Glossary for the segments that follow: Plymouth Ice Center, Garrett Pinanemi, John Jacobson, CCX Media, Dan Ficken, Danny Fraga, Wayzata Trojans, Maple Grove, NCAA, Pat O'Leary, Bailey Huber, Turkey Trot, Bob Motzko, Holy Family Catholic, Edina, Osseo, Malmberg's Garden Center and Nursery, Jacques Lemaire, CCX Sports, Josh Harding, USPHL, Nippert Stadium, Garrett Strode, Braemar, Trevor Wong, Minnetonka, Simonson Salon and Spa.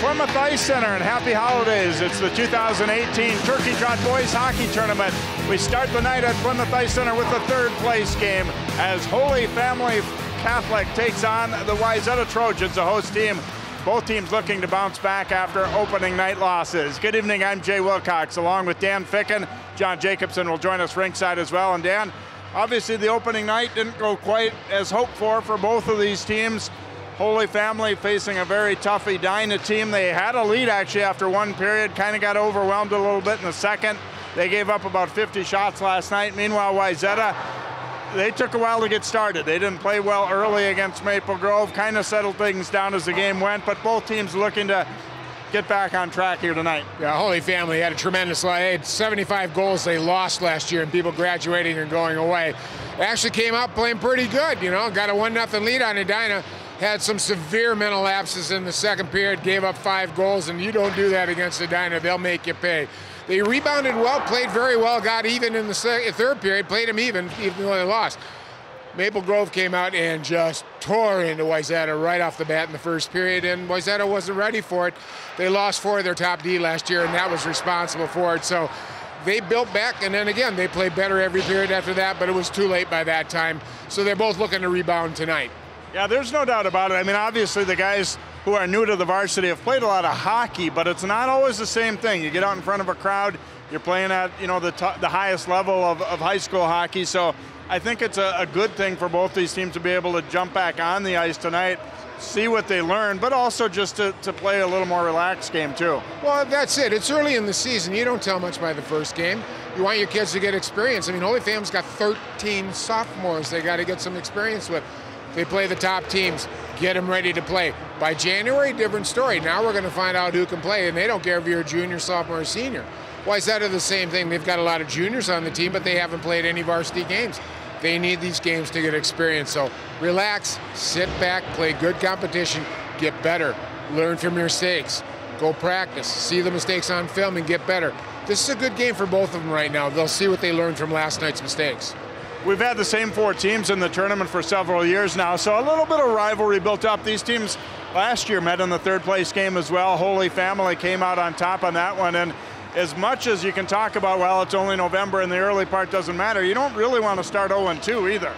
Plymouth Ice Center, and happy holidays. It's the 2018 Turkey Trot Boys Hockey Tournament. We start the night at Plymouth Ice Center with the third place game as Holy Family Catholic takes on the Wayzata Trojans, a host team. Both teams looking to bounce back after opening night losses. Good evening, I'm Jay Wilcox, along with Dan Ficken. John Jacobson will join us ringside as well. And Dan, obviously the opening night didn't go quite as hoped for both of these teams. Holy Family facing a very tough Edina team. They had a lead actually after one period, kind of got overwhelmed a little bit in the second. They gave up about 50 shots last night. Meanwhile, Wayzata, they took a while to get started. They didn't play well early against Maple Grove, kind of settled things down as the game went, but both teams looking to get back on track here tonight. Yeah, Holy Family had a tremendous lead. They had 75 goals they lost last year, and people graduating and going away. They actually came out playing pretty good, you know, got a 1-0 lead on Edina. Had some severe mental lapses in the second period, gave up 5 goals, and you don't do that against Edina. They'll make you pay. They rebounded well, played very well, got even in the third period, played them even though they lost. Maple Grove came out and just tore into Wayzata right off the bat in the first period, and Wayzata wasn't ready for it. They lost 4 of their top D last year, and that was responsible for it. So they built back, and then again, they played better every period after that, but it was too late by that time. So they're both looking to rebound tonight. Yeah, there's no doubt about it. I mean, obviously the guys who are new to the varsity have played a lot of hockey, but it's not always the same thing. You get out in front of a crowd, you're playing at, you know, the highest level of high school hockey. So I think it's a good thing for both these teams to be able to jump back on the ice tonight, see what they learn, but also just to play a little more relaxed game too. Well, that's it. It's early in the season. You don't tell much by the first game. You want your kids to get experience. I mean, Holy Family's got 13 sophomores they got to get some experience with. They play the top teams, get them ready to play. By January, different story. Now we're going to find out who can play, and they don't care if you're a junior, sophomore, or senior. Wayzata the same thing. They've got a lot of juniors on the team, but they haven't played any varsity games. They need these games to get experience. So relax, sit back, play good competition, get better, learn from your mistakes, go practice, see the mistakes on film, and get better. This is a good game for both of them right now. They'll see what they learned from last night's mistakes. We've had the same 4 teams in the tournament for several years now, so a little bit of rivalry built up. These teams last year met in the third place game as well. Holy Family came out on top on that one, and as much as you can talk about, well, it's only November and the early part doesn't matter, you don't really want to start 0-2 either.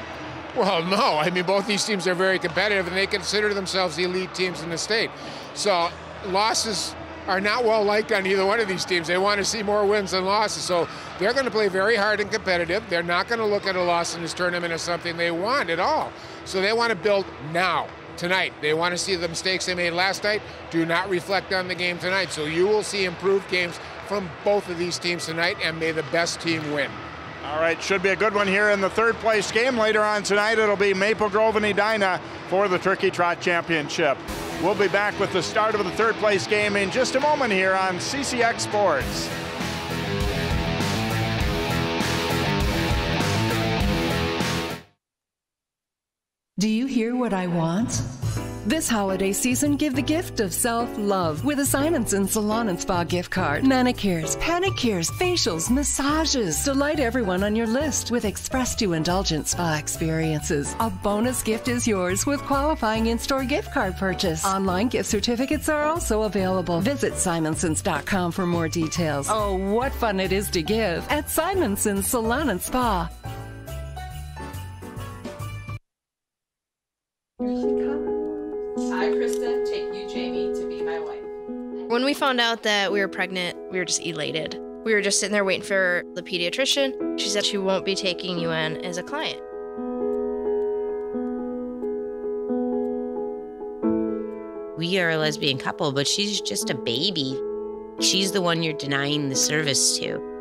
Well, no, I mean, both these teams are very competitive, and they consider themselves the elite teams in the state. So losses are not well liked on either one of these teams. They want to see more wins than losses. So they're going to play very hard and competitive. They're not going to look at a loss in this tournament as something they want at all. So they want to build now, tonight. They want to see the mistakes they made last night do not reflect on the game tonight. So you will see improved games from both of these teams tonight, and may the best team win. All right, should be a good one here in the third place game. Later on tonight, it'll be Maple Grove and Edina for the Turkey Trot Championship. We'll be back with the start of the third place game in just a moment here on CCX Sports. Do you hear what I want? This holiday season, give the gift of self-love with a Simonson Salon and Spa gift card. Manicures, pedicures, facials, massages. Delight everyone on your list with express to indulgent spa experiences. A bonus gift is yours with qualifying in-store gift card purchase. Online gift certificates are also available. Visit simonsons.com for more details. Oh, what fun it is to give at Simonson Salon and Spa. When we found out that we were pregnant, we were just elated. We were just sitting there waiting for the pediatrician. She said she won't be taking you in as a client. We are a lesbian couple, but she's just a baby. She's the one you're denying the service to.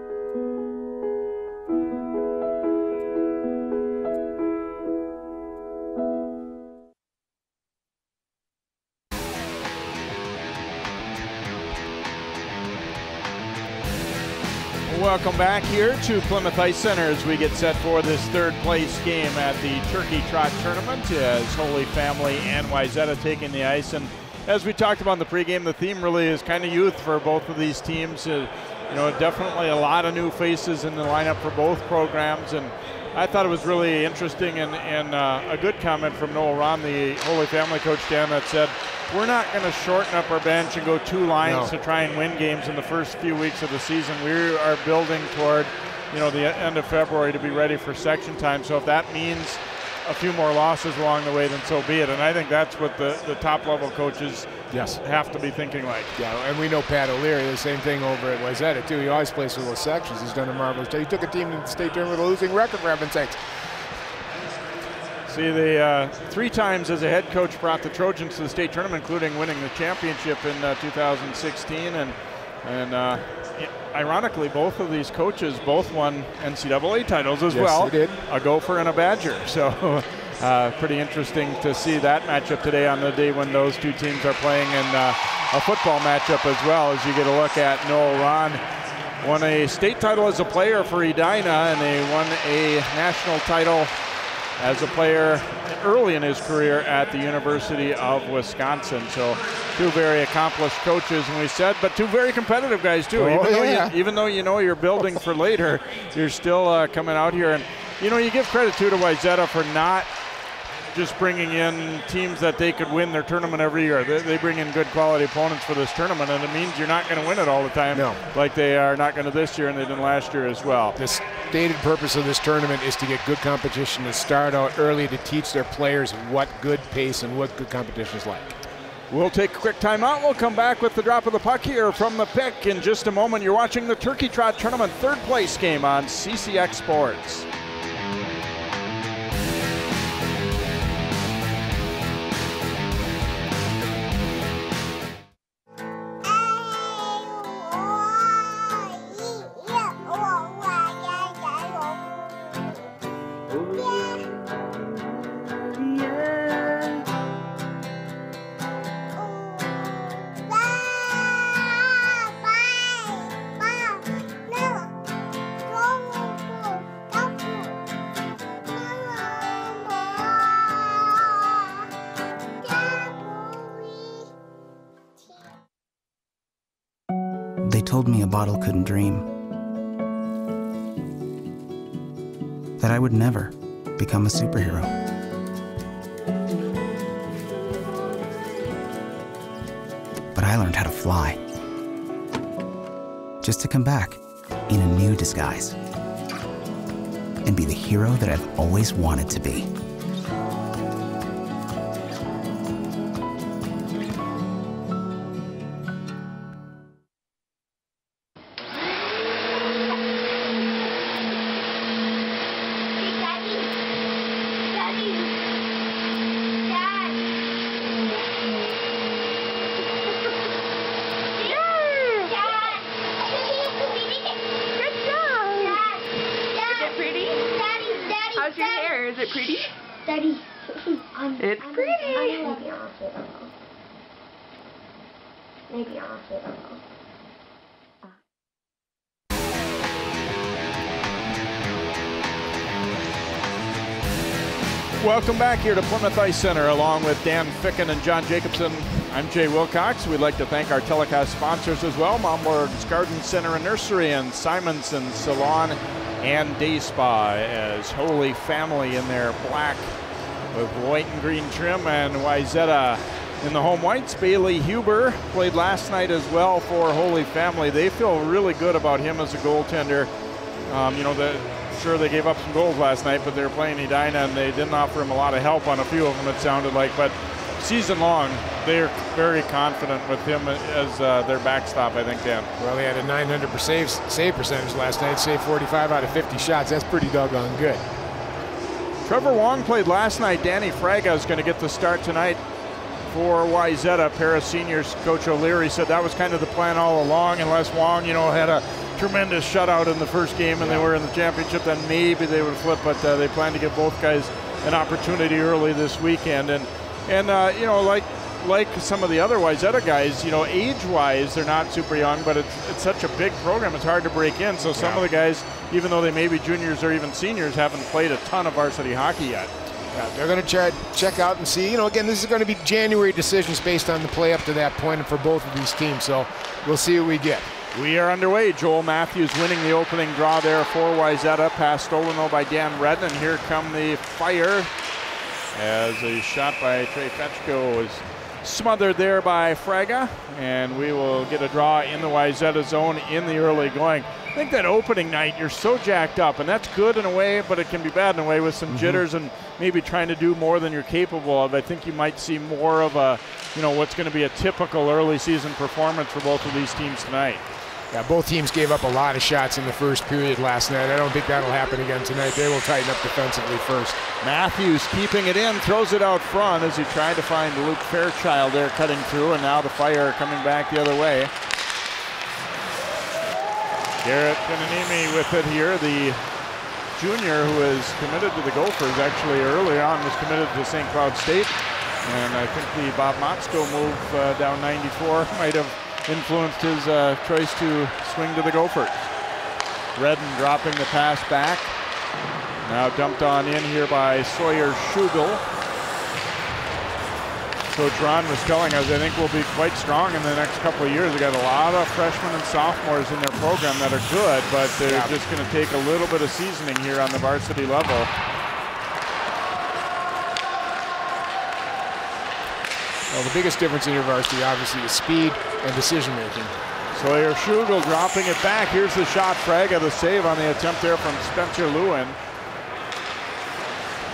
Welcome back here to Plymouth Ice Center as we get set for this third place game at the Turkey Trot Tournament as Holy Family and Wayzata taking the ice. And as we talked about in the pregame, the theme really is kind of youth for both of these teams. You know, definitely a lot of new faces in the lineup for both programs, and I thought it was really interesting and a good comment from Noel Rahn, the Holy Family coach, Dan, that said, we're not going to shorten up our bench and go two lines to try and win games in the first few weeks of the season. We are building toward, you know, the end of February to be ready for section time. So if that means a few more losses along the way, then so be it. And I think that's what the top level coaches have to be thinking like. Yeah, and we know Pat O'Leary, the same thing over at Wayzata too. He always plays with those sections. He's done a marvelous job. He took a team to the state tournament with a losing record, for heaven's sakes. See, the three times as a head coach brought the Trojans to the state tournament, including winning the championship in 2016. And ironically, both of these coaches both won NCAA titles as well. Yes, they did. A Gopher and a Badger. So pretty interesting to see that matchup today on the day when those two teams are playing in a football matchup as well, as you get a look at Noel Rahn. Won a state title as a player for Edina, and they won a national title as a player early in his career at the University of Wisconsin. So two very accomplished coaches, and we said, but two very competitive guys too. Even though you know you're building for later, you're still coming out here. And you know, you give credit too to Wayzata for not just bringing in teams that they could win their tournament every year. They bring in good quality opponents for this tournament, and it means you're not going to win it all the time, like they are not going to this year and they didn't last year as well. The stated purpose of this tournament is to get good competition, to start out early, to teach their players what good pace and what good competition is like. We'll take a quick timeout. We'll come back with the drop of the puck here from the pick in just a moment. You're watching the Turkey Trot Tournament third place game on CCX Sports. Told me a bottle couldn't dream, that I would never become a superhero. But I learned how to fly, just to come back in a new disguise and be the hero that I've always wanted to be. Welcome back here to Plymouth Ice Center, along with Dan Ficken and John Jacobson. I'm Jay Wilcox. We'd like to thank our telecast sponsors as well, Malmberg's Garden Center and Nursery, and Simonson Salon and Day Spa, as Holy Family in their black with white and green trim, and Wayzata in the home whites. Bailey Huber played last night as well for Holy Family. They feel really good about him as a goaltender. You know, sure, they gave up some goals last night, but they were playing Edina and they didn't offer him a lot of help on a few of them, it sounded like. But season long, they're very confident with him as their backstop, I think, Dan. Well, he had a 900 save percentage last night, saved 45 out of 50 shots. That's pretty doggone good. Trevor Wong played last night. Danny Fraga is going to get the start tonight for Wayzata. Paris seniors coach O'Leary said that was kind of the plan all along, unless Wong, you know, had a tremendous shutout in the first game and they were in the championship, then maybe they would flip, but they plan to give both guys an opportunity early this weekend. And you know, like some of the other Wayzata guys, you know, age-wise they're not super young, but it's such a big program, it's hard to break in. So some of the guys, even though they may be juniors or even seniors, haven't played a ton of varsity hockey yet. Yeah, they're going to check out and see. You know, again, this is going to be January decisions based on the play up to that point for both of these teams. So we'll see what we get. We are underway. Joel Matthews winning the opening draw there for Wayzata. Pass stolen though by Dan Redden. And here come the fire as a shot by Trey Fetchko is smothered there by Fraga. And we will get a draw in the Wayzata zone in the early going. I think that opening night, you're so jacked up, and that's good in a way, but it can be bad in a way with some jitters and maybe trying to do more than you're capable of. I think you might see more of a, you know, what's going to be a typical early season performance for both of these teams tonight. Yeah, both teams gave up a lot of shots in the first period last night. I don't think that'll happen again tonight. They will tighten up defensively first. Matthews keeping it in, throws it out front as he tried to find Luke Fairchild there cutting through, and now the Fire coming back the other way. Garrett Pinanemi with it here. The junior who is committed to the Gophers actually early on was committed to St. Cloud State. And I think the Bob Motzko move down 94 might have influenced his choice to swing to the Gophers. Redden dropping the pass back. Now dumped on in here by Sawyer Schugel. Coach Rahn was telling us, I think we'll be quite strong in the next couple of years. We've got a lot of freshmen and sophomores in their program that are good, but they're just going to take a little bit of seasoning here on the varsity level. Well, the biggest difference in your varsity, obviously, is speed and decision-making. Sawyer Schugel dropping it back. Here's the shot. Fraga, the save on the attempt there from Spencer Lewin.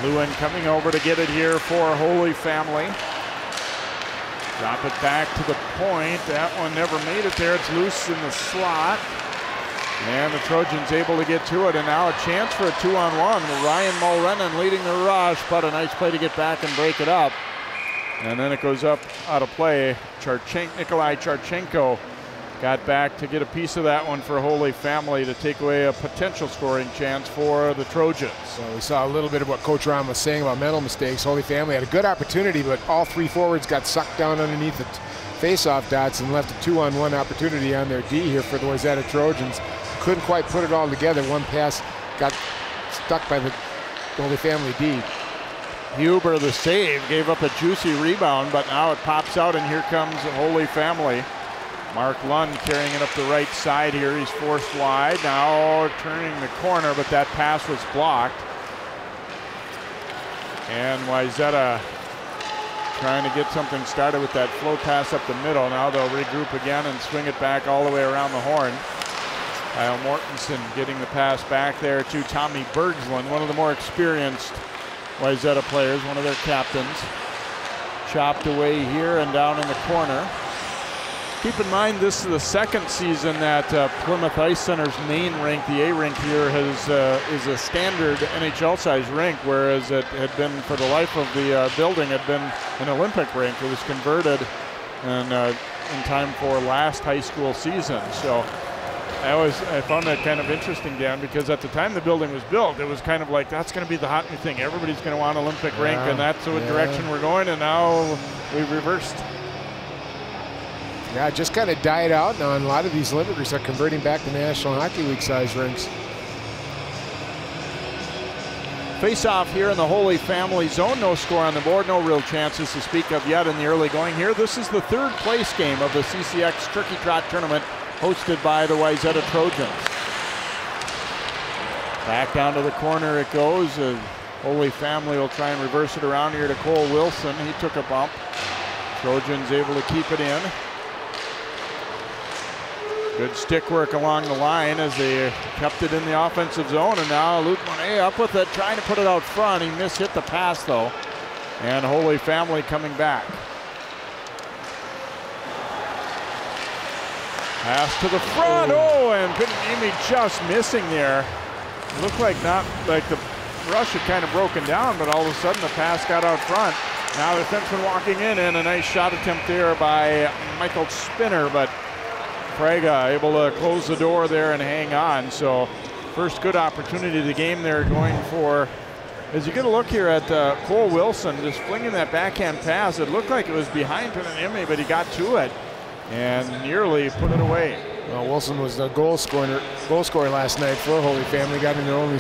Lewin coming over to get it here for Holy Family. Drop it back to the point. That one never made it there. It's loose in the slot. And the Trojans able to get to it, and now a chance for a two-on-one. Ryan Mulrennan leading the rush, but a nice play to get back and break it up. And then it goes up out of play. Nikolai Charchenko got back to get a piece of that one for Holy Family to take away a potential scoring chance for the Trojans. So we saw a little bit of what Coach Rahn was saying about mental mistakes. Holy Family had a good opportunity, but all three forwards got sucked down underneath the face-off dots and left a two-on-one opportunity on their D here for the Wayzata Trojans. Couldn't quite put it all together. One pass got stuck by the Holy Family D. Huber, the save, gave up a juicy rebound, but now it pops out, and here comes the Holy Family. Mark Lund carrying it up the right side here. He's forced wide, now turning the corner, but that pass was blocked. And Wayzata trying to get something started with that flow pass up the middle. Now they'll regroup again and swing it back all the way around the horn. Kyle Mortensen getting the pass back there to Tommy Bergsland, one of the more experienced Wayzata players, one of their captains. Chopped away here and down in the corner. Keep in mind, this is the second season that Plymouth Ice Center's main rink, the A rink here, is a standard NHL-sized rink, whereas it had been, for the life of the building, had been an Olympic rink. It was converted and, in time for last high school season. So I found that kind of interesting, Dan, because at the time the building was built, it was kind of like, that's going to be the hot new thing. Everybody's going to want Olympic rink, and that's the direction we're going, and now we've reversed. Yeah, just kind of died out now, and a lot of these Olympic rinks are converting back to National Hockey League size rinks. Face-off here in the Holy Family zone. No score on the board, no real chances to speak of yet in the early going here. This is the third place game of the CCX Turkey Trot tournament, hosted by the Wayzata Trojans. Back down to the corner it goes. Holy Family will try and reverse it around here to Cole Wilson. He took a bump. Trojans able to keep it in. Good stick work along the line as they kept it in the offensive zone. And now Luke Monet up with it, trying to put it out front. He mishit the pass though. And Holy Family coming back. Pass to the front, oh, and Pinanemi just missing there. Looked like not, like the rush had kind of broken down, but all of a sudden the pass got out front. Now the defenseman walking in, and a nice shot attempt there by Michael Spinner, but Fraga able to close the door there and hang on. So first good opportunity of the game there going for, as you get a look here at Cole Wilson, just flinging that backhand pass. It looked like it was behind Pinanemi, but he got to it and nearly put it away. Well, Wilson was the goal scorer last night for Holy Family. Got in their only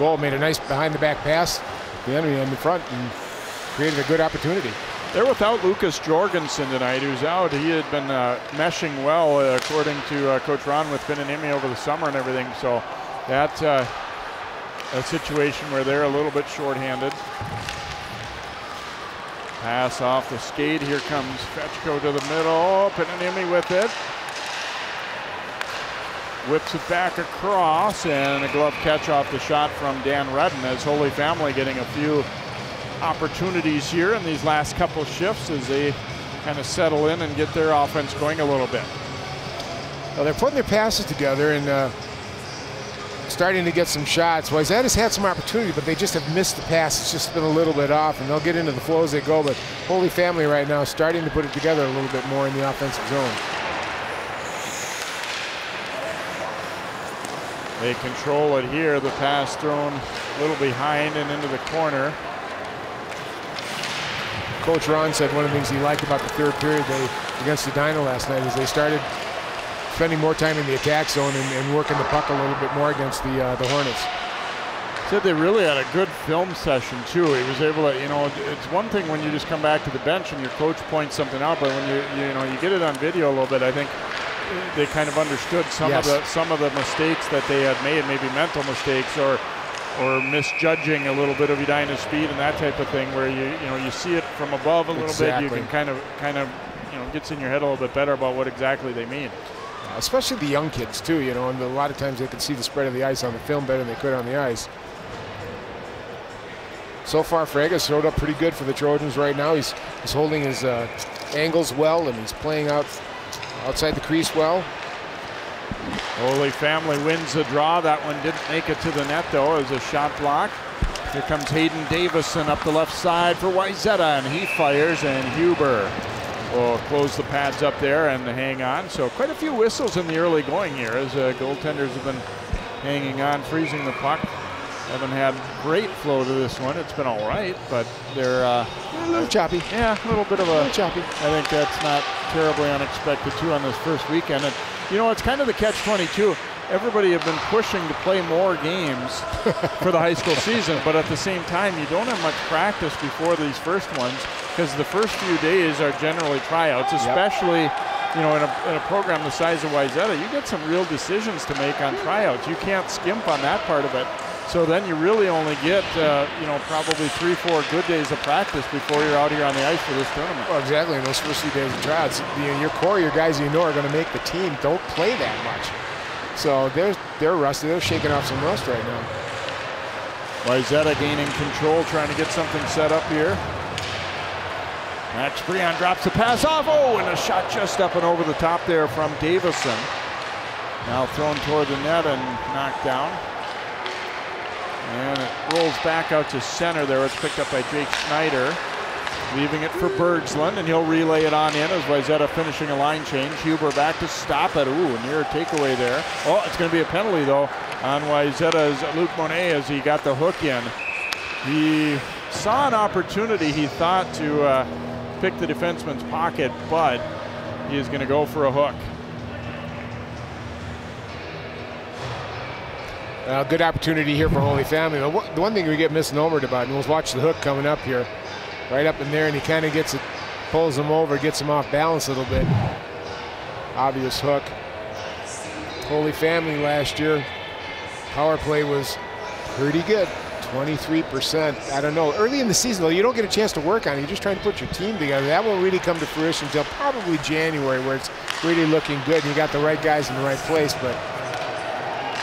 goal, made a nice behind-the-back pass the enemy in the front and created a good opportunity. They're without Lucas Jorgensen tonight, who's out. He had been meshing well, according to Coach Rahn, with Pinanemi over the summer and everything. So that's a situation where they're a little bit shorthanded. Pass off the skate. Here comes Fetchko to the middle. Pinanemi with it. Whips it back across, and a glove catch off the shot from Dan Redden, as Holy Family getting a few opportunities here in these last couple shifts as they kind of settle in and get their offense going a little bit. Well, they're putting their passes together and starting to get some shots. Wayzata has had some opportunity, but they just have missed the pass. It's just been a little bit off, and they'll get into the flow as they go. But Holy Family right now starting to put it together a little bit more in the offensive zone. They control it here. The pass thrown a little behind and into the corner. Coach Rahn said one of the things he liked about the third period against Edina last night is they started spending more time in the attack zone and working the puck a little bit more against the Hornets. Said they really had a good film session too. He was able to, you know, it's one thing when you just come back to the bench and your coach points something out, but when you get it on video a little bit, I think they kind of understood some yes. of the mistakes that they had made, maybe mental mistakes or misjudging a little bit of Edina's speed and that type of thing, where you see it from above a little exactly. bit. You can kind of gets in your head a little bit better about what exactly they mean. Especially the young kids too, and a lot of times they can see the spread of the ice on the film better than they could on the ice. So far, Fraga's showed up pretty good for the Trojans right now. He's holding his angles well, and he's playing outside the crease well. Holy Family wins the draw. That one didn't make it to the net, though. It was a shot block. Here comes Hayden Davison up the left side for Wayzata, and he fires, and Huber will close the pads up there and hang on. So quite a few whistles in the early going here, as goaltenders have been hanging on, freezing the puck. Haven't had great flow to this one. It's been all right, but they're a little choppy. Yeah, a little bit of a choppy. I think that's not terribly unexpected too on this first weekend. And it's kind of the catch-22. Everybody have been pushing to play more games for the high school season, but at the same time, you don't have much practice before these first ones, because the first few days are generally tryouts, especially in a program the size of Wayzata. You get some real decisions to make on tryouts. You can't skimp on that part of it. So then you really only get, probably 3-4 good days of practice before you're out here on the ice for this tournament. Well, exactly. In those first few days of tryouts, your core, your guys are going to make the team. Don't play that much. So they're rusty. They're shaking off some rust right now. Wayzata gaining control, trying to get something set up here. Max Breon drops the pass off. Oh, and a shot just up and over the top there from Davison. Now thrown toward the net and knocked down. And it rolls back out to center there. It's picked up by Jake Schneider, leaving it for Bergsland, and he'll relay it on in as Wayzata finishing a line change. Huber back to stop it. Ooh, near a takeaway there. Oh, it's going to be a penalty, though, on Wayzata's Luke Monet as he got the hook in. He saw an opportunity, he thought, to pick the defenseman's pocket, but he is going to go for a hook. Good opportunity here for Holy Family. The one thing we get misnomered about, and we'll watch the hook coming up here, right up in there, and he kind of gets it, pulls him over, gets him off balance a little bit. Obvious hook. Holy Family last year, power play was pretty good, 23%. I don't know. Early in the season, though, you don't get a chance to work on it. You're just trying to put your team together. That won't really come to fruition until probably January, where it's really looking good, and you got the right guys in the right place, but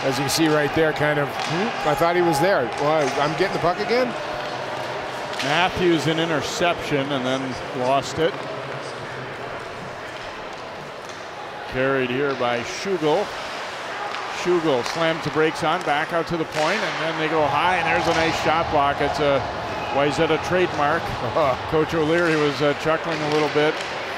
as you can see right there, kind of, I thought he was there. Well, I'm getting the puck again. Matthews an interception and then lost it. Carried here by Schugel. Schugel slams the brakes on, back out to the point, and then they go high, and there's a nice shot block. It's a Wayzata trademark. Coach O'Leary was chuckling a little bit,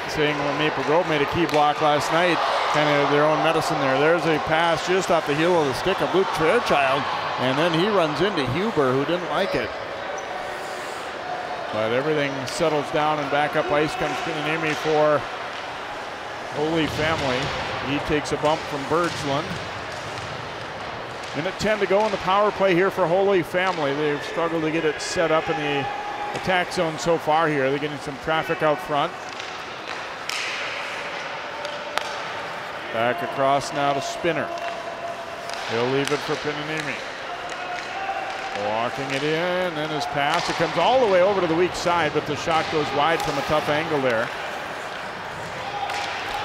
saying when Maple Grove made a key block last night, kind of their own medicine there. There's a pass just off the heel of the stick of Luke Fairchild, and then he runs into Huber, who didn't like it. But everything settles down, and back up ice comes Pinanemi for Holy Family. He takes a bump from Bergsland. Minute 10 to go in the power play here for Holy Family. They've struggled to get it set up in the attack zone so far here. They're getting some traffic out front. Back across now to Spinner. He'll leave it for Pinanemi. Walking it in, and his pass. It comes all the way over to the weak side, but the shot goes wide from a tough angle there.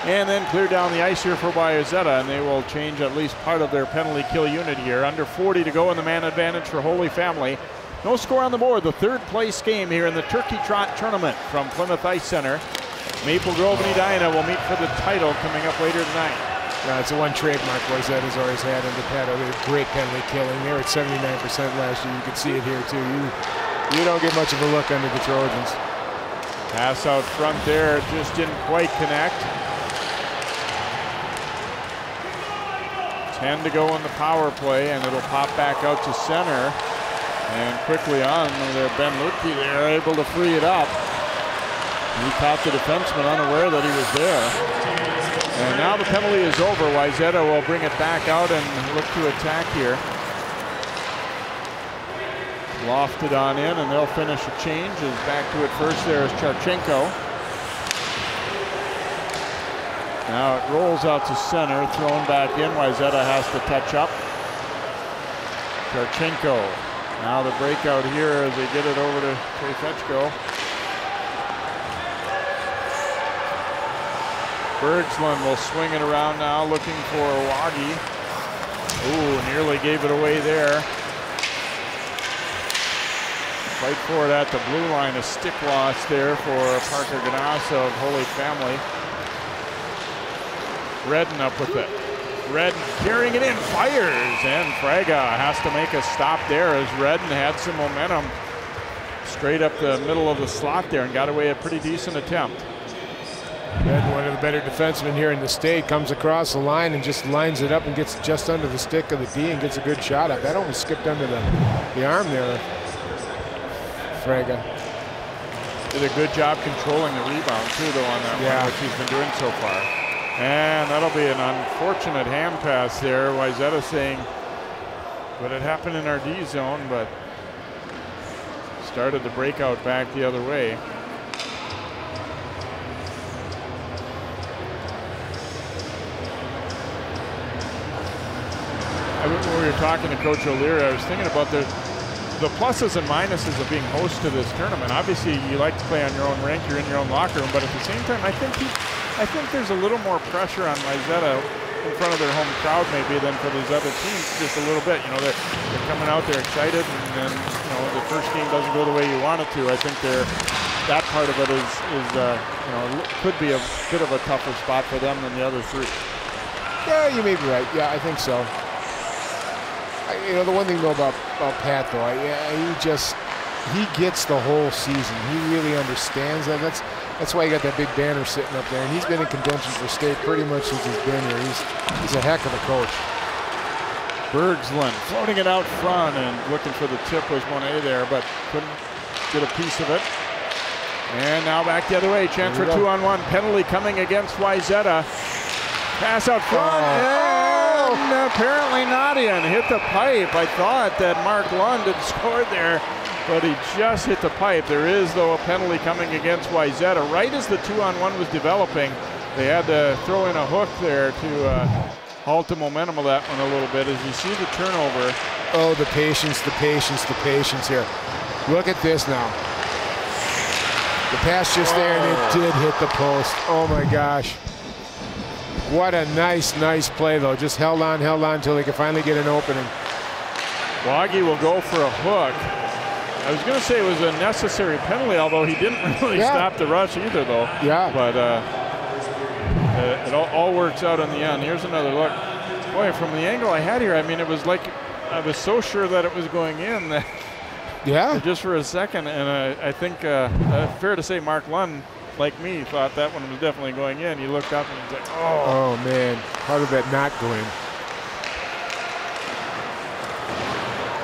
And then clear down the ice here for Wayzata, and they will change at least part of their penalty kill unit here. Under 40 to go in the man advantage for Holy Family. No score on the board. The third place game here in the Turkey Trot tournament from Plymouth Ice Center. Maple Grove and Edina will meet for the title coming up later tonight. Yeah, it's the one trademark Wayzata's always had under Pat O'Leary. Great penalty killing. They were at 79% last year. You can see it here too. You don't get much of a look under the Trojans. Pass out front there, just didn't quite connect. 10 to go on the power play, and it'll pop back out to center. And quickly on there, Ben Lutke there, able to free it up. He caught the defenseman unaware that he was there. And now the penalty is over. Wayzata will bring it back out and look to attack here. Lofted on in, and they'll finish a change. Is back to it first there is Charchenko. Now it rolls out to center, thrown back in. Wayzata has to touch up. Charchenko. Now the breakout here as they get it over to Krejcechko. Bergslund will swing it around now, looking for Wagi. Ooh, nearly gave it away there. Fight for it at the blue line. A stick loss there for Parker Ganas of Holy Family. Redden up with it. Redden carrying it in, fires, and Fraga has to make a stop there as Redden had some momentum straight up the middle of the slot there and got away a pretty decent attempt. Redden, one of the better defensemen here in the state, comes across the line and just lines it up and gets just under the stick of the D and gets a good shot up. That almost skipped under the arm there. Fraga did a good job controlling the rebound too, though, on that one, which he's been doing so far. And that'll be an unfortunate hand pass there. Wayzata saying, but it happened in our D zone, but started the breakout back the other way. When we were talking to Coach O'Leary, I was thinking about the pluses and minuses of being host to this tournament. Obviously, you like to play on your own rink, you're in your own locker room, but at the same time, I think there's a little more pressure on Wayzata in front of their home crowd maybe than for these other teams, just a little bit. You know, they're coming out, they're excited, and then, you know, the first game doesn't go the way you want it to. I think that part of it is you know, could be a bit of a tougher spot for them than the other three. Yeah, you may be right. Yeah, I think so. You know, the one thing though about Pat though, he gets the whole season. He really understands that. That's why he got that big banner sitting up there, and he's been in conventions for state pretty much since he's been here. He's a heck of a coach. Bergslund floating it out front and looking for the tip was Monet there, but couldn't get a piece of it. And now back the other way. Chance for 2-on-1 penalty coming against Wayzata. Pass out front. Oh. And apparently not in. Hit the pipe. I thought that Mark Lund had scored there, but he just hit the pipe. There is, though, a penalty coming against Wayzata. Right as the 2-on-1 was developing, they had to throw in a hook there to halt the momentum of that one a little bit. As you see the turnover. Oh, the patience, the patience, the patience here. Look at this now. The pass just there, and it did hit the post. Oh, my gosh. What a nice, nice play, though. Just held on until they could finally get an opening. Wagi will go for a hook. I was going to say it was a necessary penalty, although he didn't really stop the rush either, though. Yeah. But it all works out in the end. Here's another look. Boy, from the angle I had here, I mean, it was like I was so sure that it was going in. That just for a second, and I think fair to say Mark Lund, like me, thought that one was definitely going in. He looked up and was like, oh. Oh, man. How did that not go in?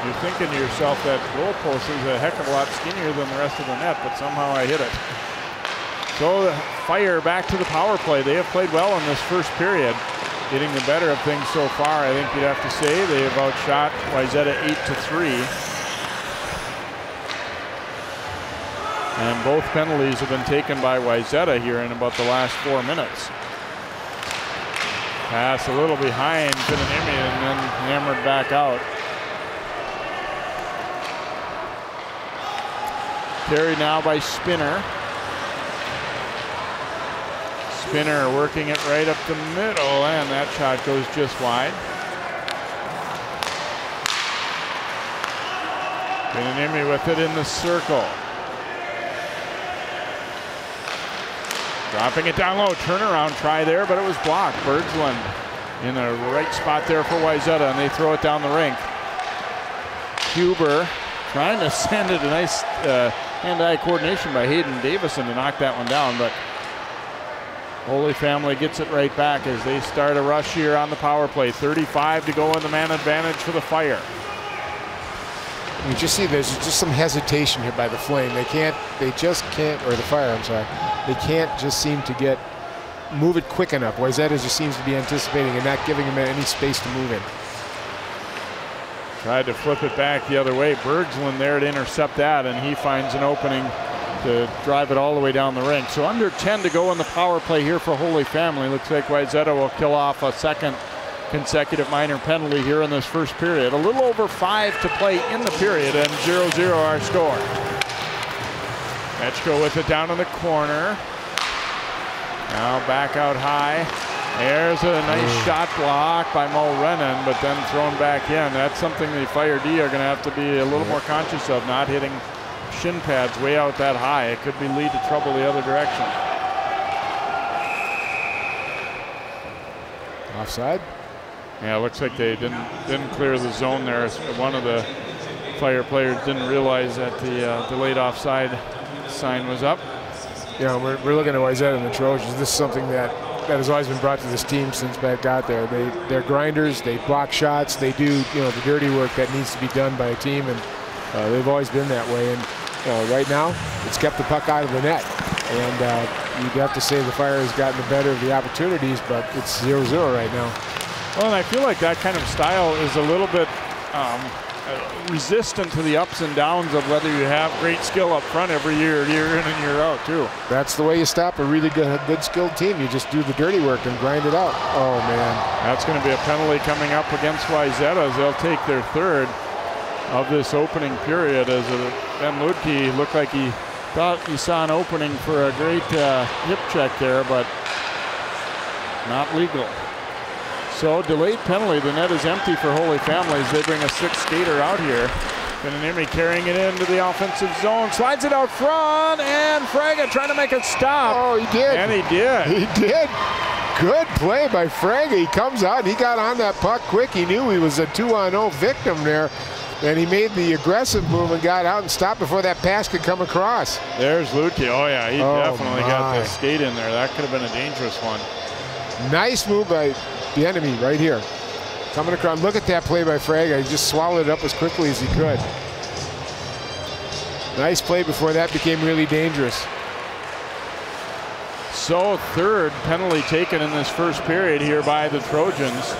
You're thinking to yourself that goal post is a heck of a lot skinnier than the rest of the net, but somehow I hit it. So the Fire back to the power play. They have played well in this first period. getting the better of things so far. I think you'd have to say they have outshot Wayzata 8-3. And both penalties have been taken by Wayzata here in about the last 4 minutes. Pass a little behind Pinanemi and then hammered back out. Carried now by Spinner. Spinner working it right up the middle, and that shot goes just wide. Pinanemi with it in the circle. Dropping it down low, turnaround try there, but it was blocked. Berglund in the right spot there for Wayzata, and they throw it down the rink. Huber trying to send it, a nice hand-eye coordination by Hayden Davison to knock that one down, but Holy Family gets it right back as they start a rush here on the power play. 35 to go in the man advantage for the Fire. You just see there's just some hesitation here by the Flame. They just can't, or the Fire, I'm sorry. They can't just seem to move it quick enough. Wayzata just seems to be anticipating and not giving him any space to move in. Tried to flip it back the other way. Berglund there to intercept that, and he finds an opening to drive it all the way down the rink. So under 10 to go in the power play here for Holy Family. Looks like Wayzata will kill off a second consecutive minor penalty here in this first period. A little over 5 to play in the period, and 0-0 our score. Letchko with it down in the corner. Now back out high. There's a nice shot block by Mulrennan, but then thrown back in. That's something the Fire D are going to have to be a little more conscious of, not hitting shin pads way out that high. It could be lead to trouble the other direction. Offside? Yeah, looks like they didn't clear the zone there. One of the Fire players didn't realize that the delayed offside sign was up. Yeah, we're looking at Wayzata and the Trojans. This is something that has always been brought to this team since Pat got there. They're grinders. They block shots. They do the dirty work that needs to be done by a team, and they've always been that way. And right now, it's kept the puck out of the net. And you'd have to say the Fire has gotten the better of the opportunities, but it's 0-0 right now. Well, and I feel like that kind of style is a little bit resistant to the ups and downs of whether you have great skill up front every year in and year out, too. That's the way you stop a really good skilled team. You just do the dirty work and grind it out. Oh, man. That's going to be a penalty coming up against Wayzata as they'll take their third of this opening period, as Ben Luedtke looked like he thought he saw an opening for a great hip check there, but not legal. So delayed penalty. The net is empty for Holy Families. They bring a sixth skater out here. Pinanemi carrying it into the offensive zone, slides it out front, and Fraga trying to make a stop. Oh, he did. And he did. He did. Good play by Fraga. He comes out. He got on that puck quick. He knew he was a 2-on-0 victim there. And he made the aggressive move and got out and stopped before that pass could come across. There's Luedtke. Oh, yeah, he definitely got the skate in there. That could have been a dangerous one. Nice move by the enemy right here. Coming across. Look at that play by Fraga. He just swallowed it up as quickly as he could. Nice play before that became really dangerous. So third penalty taken in this first period here by the Trojans.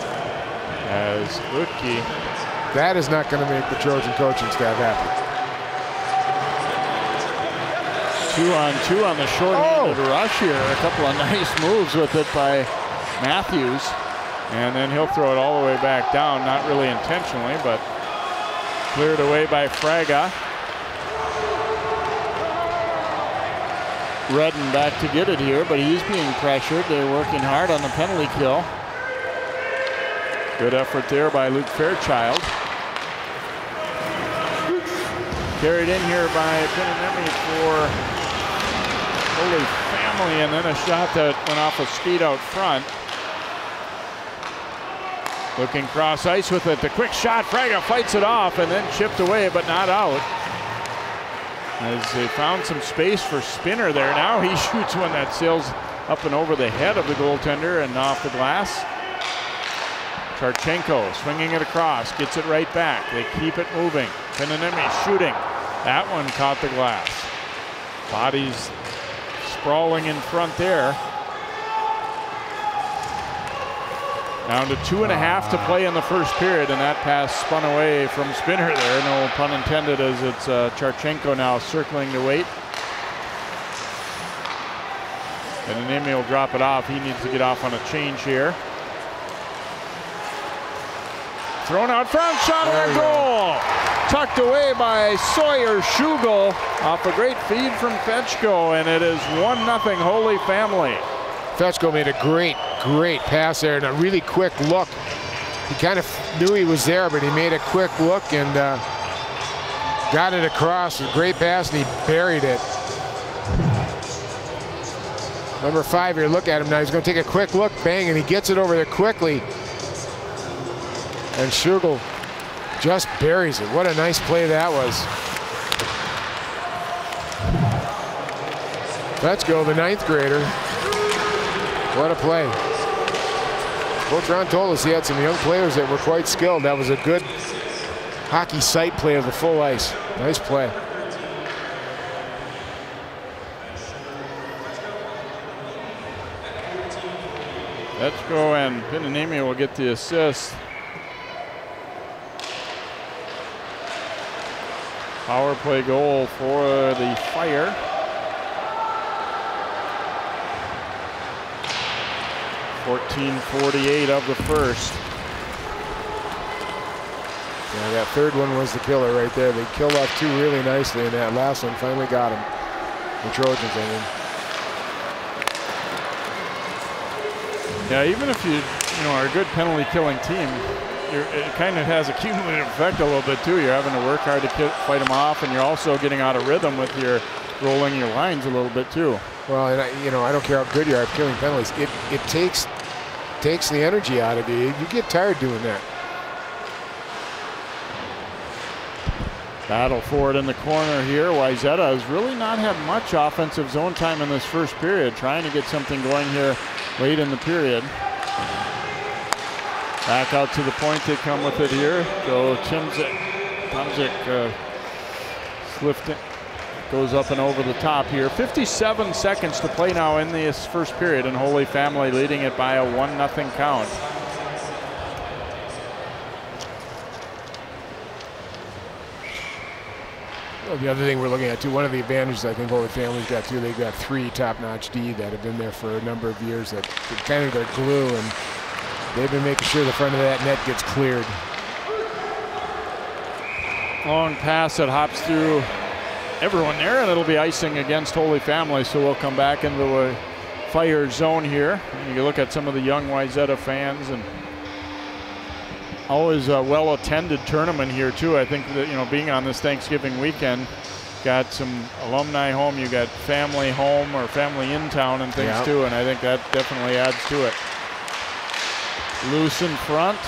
As Luedtke... That is not going to make the Trojan coaching staff happy. 2-on-2 on the short-handed rush here. A couple of nice moves with it by Matthews. And then he'll throw it all the way back down. Not really intentionally, but cleared away by Fraga. Redden back to get it here, but he's being pressured. They're working hard on the penalty kill. Good effort there by Luke Fairchild. Carried in here by Pinanemi for Holy Family, and then a shot that went off a skate out front. Looking cross ice with it. The quick shot. Fraga fights it off and then chipped away, but not out. As they found some space for Spinner there. Now he shoots one that sails up and over the head of the goaltender and off the glass. Tarchenko swinging it across, gets it right back. They keep it moving. Pinanemi shooting. That one caught the glass. Bodies sprawling in front there. Down to 2.5 to play in the first period, and that pass spun away from Spinner there, no pun intended, as it's Charchenko now circling to wait. And Anemi will drop it off. He needs to get off on a change here. Thrown out front, shot and a goal! Tucked away by Sawyer Schugel off a great feed from Fetchko, and it is 1-0 Holy Family. Fetchko made a great pass there and a really quick look. He kind of knew he was there, but he made a quick look and got it across. A great pass, and he buried it. Number 5 here, look at him now. He's going to take a quick look, bang, and he gets it over there quickly. And Schugel just buries it. What a nice play that was. Let's go, the 9th grader. What a play. Coach Rahn told us he had some young players that were quite skilled. That was a good hockey sight play of the full ice. Nice play. Let's go, and Pinanemi will get the assist. Power play goal for the Fire. .14:48 of the first. Yeah, that third one was the killer right there. They killed off two really nicely, and that last one finally got him. The Trojans, I mean. Yeah, even if you know, are a good penalty killing team, it kind of has a cumulative effect a little bit too. You're having to work hard to fight them off, and you're also getting out of rhythm with your rolling your lines a little bit too. Well, and I don't care how good you are at killing penalties. It takes the energy out of you. You get tired doing that. Battle for it in the corner here. Wayzata has really not had much offensive zone time in this first period, trying to get something going here late in the period. Back out to the point, they come with it here. So Tomczyk slipped, goes up and over the top here. 57 seconds to play now in this first period, and Holy Family leading it by a 1-0 count. The other thing we're looking at too, one of the advantages I think Holy Family's got too, they've got 3 top-notch D that have been there for a number of years, that kind of their glue, and they've been making sure the front of that net gets cleared. Long pass that hops through everyone there, and it'll be icing against Holy Family, so we'll come back into a Fire zone here. And you look at some of the young Wayzata fans, and always a well-attended tournament here too. I think that, you know, being on this Thanksgiving weekend, got some alumni home, you got family home or family in town and things too, and I think that definitely adds to it. Loose in front.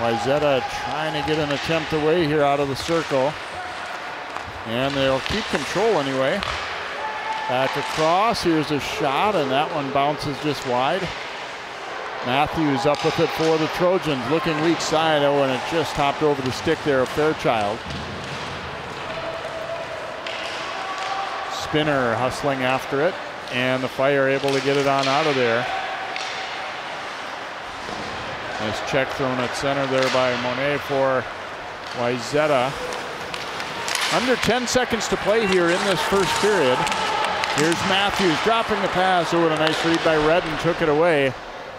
Wayzata trying to get an attempt away here out of the circle, and they'll keep control anyway. Back across, here's a shot, and that one bounces just wide. Matthews up with it for the Trojans, looking weak side. Oh, and it just hopped over the stick there of Fairchild. Spinner hustling after it, and the Fire able to get it on out of there. Nice check thrown at center there by Monet for Wayzata. Under 10 seconds to play here in this first period. Here's Matthews dropping the pass. Oh, and a nice read by Redden, took it away.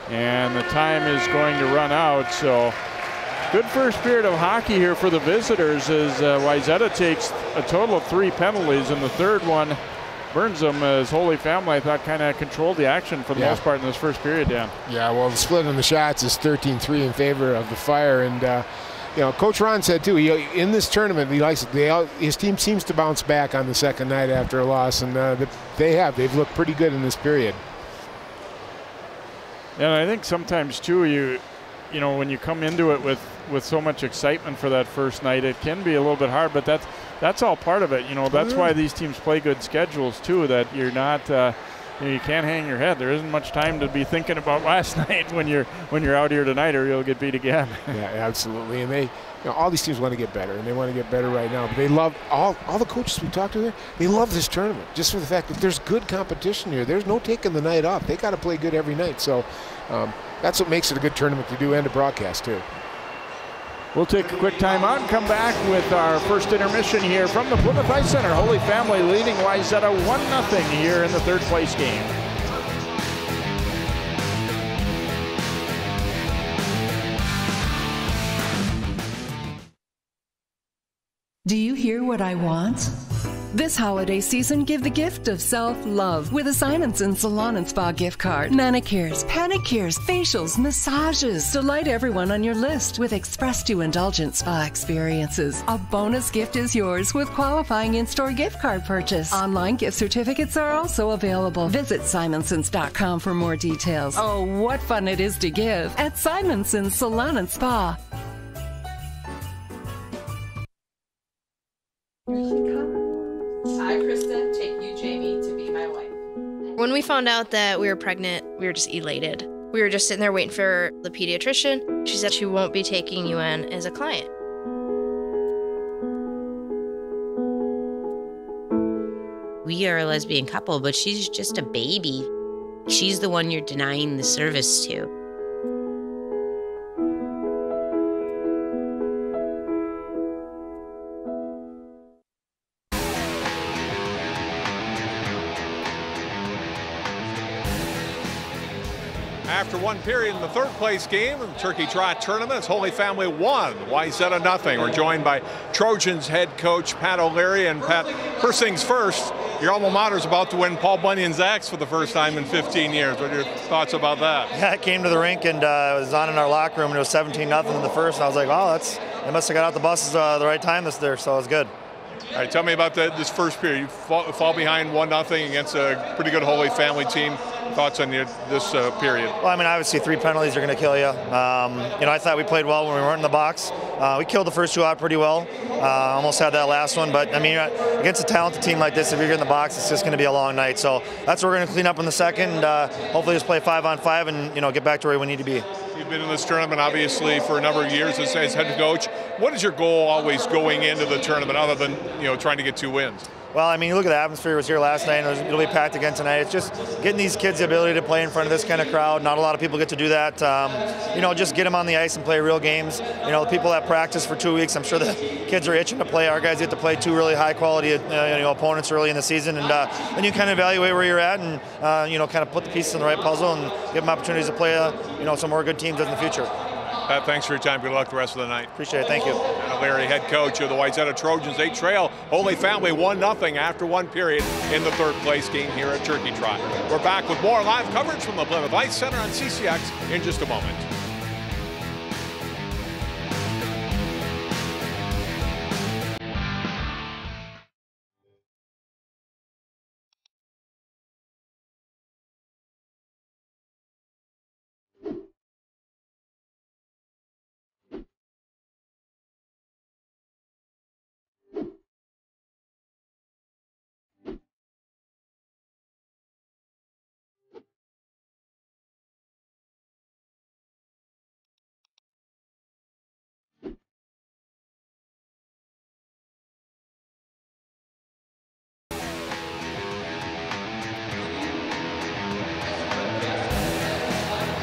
And the time is going to run out, so good first period of hockey here for the visitors, as Wayzata takes a total of 3 penalties, and the third one burns them, as Holy Family, I thought, kind of controlled the action for the most part in this first period, Dan. Yeah, well, the split on the shots is 13-3 in favor of the Fire, and you know, Coach Rahn said too, in this tournament, he likes his team seems to bounce back on the second night after a loss, and they've looked pretty good in this period. And I think sometimes too, you know, when you come into it with so much excitement for that first night, it can be a little bit hard, but that's all part of it. You know, that's why these teams play good schedules too, that you're not you can't hang your head. There isn't much time to be thinking about last night when you're out here tonight, or you'll get beat again. Yeah, absolutely. And they, you know, all these teams want to get better, and they want to get better right now. But they love all the coaches we talked to there. They love this tournament just for the fact that there's good competition here. There's no taking the night off. They got to play good every night. So that's what makes it a good tournament to do and to broadcast too. We'll take a quick time out and come back with our first intermission here from the Plymouth Ice Center. Holy Family leading Wayzata 1-0 here in the third place game. Do you hear what I want? This holiday season, give the gift of self-love with a Simonson Salon and Spa gift card. Manicures, pedicures, facials, massages. Delight everyone on your list with express-to-indulgent spa experiences. A bonus gift is yours with qualifying in-store gift card purchase. Online gift certificates are also available. Visit simonsons.com for more details. Oh, what fun it is to give at Simonson Salon and Spa. When we found out that we were pregnant, we were just elated. We were just sitting there waiting for the pediatrician. She said she won't be taking you in as a client. We are a lesbian couple, but she's just a baby. She's the one you're denying the service to. After one period in the third place game in the Turkey Trot tournament, it's Holy Family 1, Wayzata 0. We're joined by Trojans head coach Pat O'Leary. And Pat, first things first, your alma mater is about to win Paul Bunyan's Axe for the first time in 15 years. What are your thoughts about that? Yeah, I came to the rink and it was on in our locker room, and it was 17-0 in the first, and I was like, oh, they must have got out the buses the right time this year, so it was good. All right, tell me about this first period. You fall behind 1-0 against a pretty good Holy Family team. Thoughts on this period? Well, I mean, obviously three penalties are going to kill you. You know, I thought we played well when we weren't in the box. We killed the first two out pretty well. Almost had that last one, but I mean, against a talented team like this, if you're in the box, it's just going to be a long night. So that's what we're going to clean up in the second. Hopefully, just play 5-on-5 and, you know, get back to where we need to be. You've been in this tournament obviously for a number of years as head coach. What is your goal always going into the tournament, other than, you know, trying to get 2 wins? Well, I mean, you look at the atmosphere. It was here last night, and it'll be packed again tonight. It's just getting these kids the ability to play in front of this kind of crowd. Not a lot of people get to do that. You know, just get them on the ice and play real games. You know, the people that practice for 2 weeks, I'm sure the kids are itching to play. Our guys get to play 2 really high-quality opponents early in the season, and then you kind of evaluate where you're at and, you know, kind of put the pieces in the right puzzle and give them opportunities to play, you know, some more good teams in the future. Pat, thanks for your time. Good luck the rest of the night. Appreciate it. Thank you. Pat O'Leary, head coach of the Wayzata Trojans. They trail Holy Family 1-0 after one period in the third place game here at Turkey Trot. We're back with more live coverage from the Plymouth Ice Center on CCX in just a moment.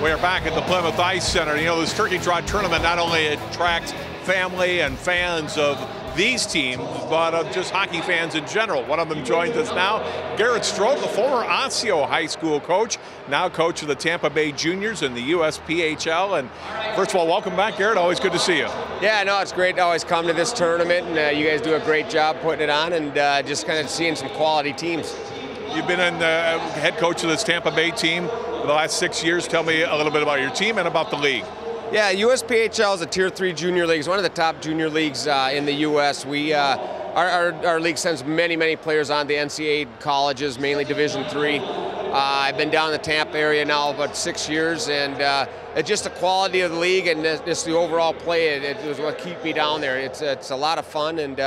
We are back at the Plymouth Ice Center. You know, this Turkey Trot tournament not only attracts family and fans of these teams, but of just hockey fans in general. One of them joins us now, Garrett Strode, the former Osseo High School coach, now coach of the Tampa Bay Juniors in the USPHL. And first of all, welcome back, Garrett. Always good to see you. Yeah, no, it's great to always come to this tournament, and you guys do a great job putting it on, and just kind of seeing some quality teams. You've been head coach of this Tampa Bay team for the last 6 years. Tell me a little bit about your team and about the league. Yeah, USPHL is a Tier 3 junior league. It's one of the top junior leagues in the U.S. We, our league sends many, many players on to NCAA colleges, mainly Division III. I've been down in the Tampa area now about 6 years, and it's just the quality of the league and just the overall play. It was what keeps me down there. It's a lot of fun, and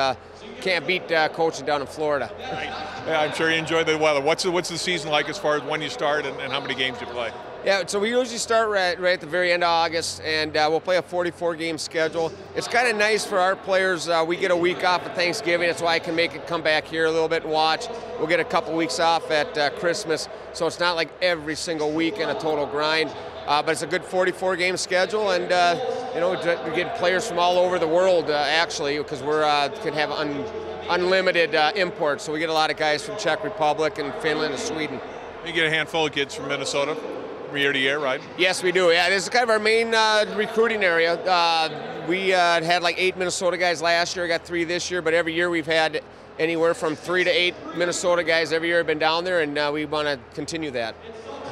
can't beat coaching down in Florida. Right. Yeah, I'm sure you enjoy the weather. What's the season like as far as when you start and how many games you play? Yeah, so we usually start right at the very end of August, and we'll play a 44-game schedule. It's kind of nice for our players. We get a week off at Thanksgiving. That's why I can make it come back here a little bit and watch. We'll get a couple weeks off at Christmas, so it's not like every single week in a total grind. But it's a good 44-game schedule, and you know, we get players from all over the world, actually, because we could have unlimited imports. So we get a lot of guys from Czech Republic and Finland and Sweden. You get a handful of kids from Minnesota. Year to year, right? Yes, we do. Yeah, this is kind of our main recruiting area. We had like 8 Minnesota guys last year, got 3 this year, but every year we've had anywhere from 3 to 8 Minnesota guys every year have been down there, and we want to continue that.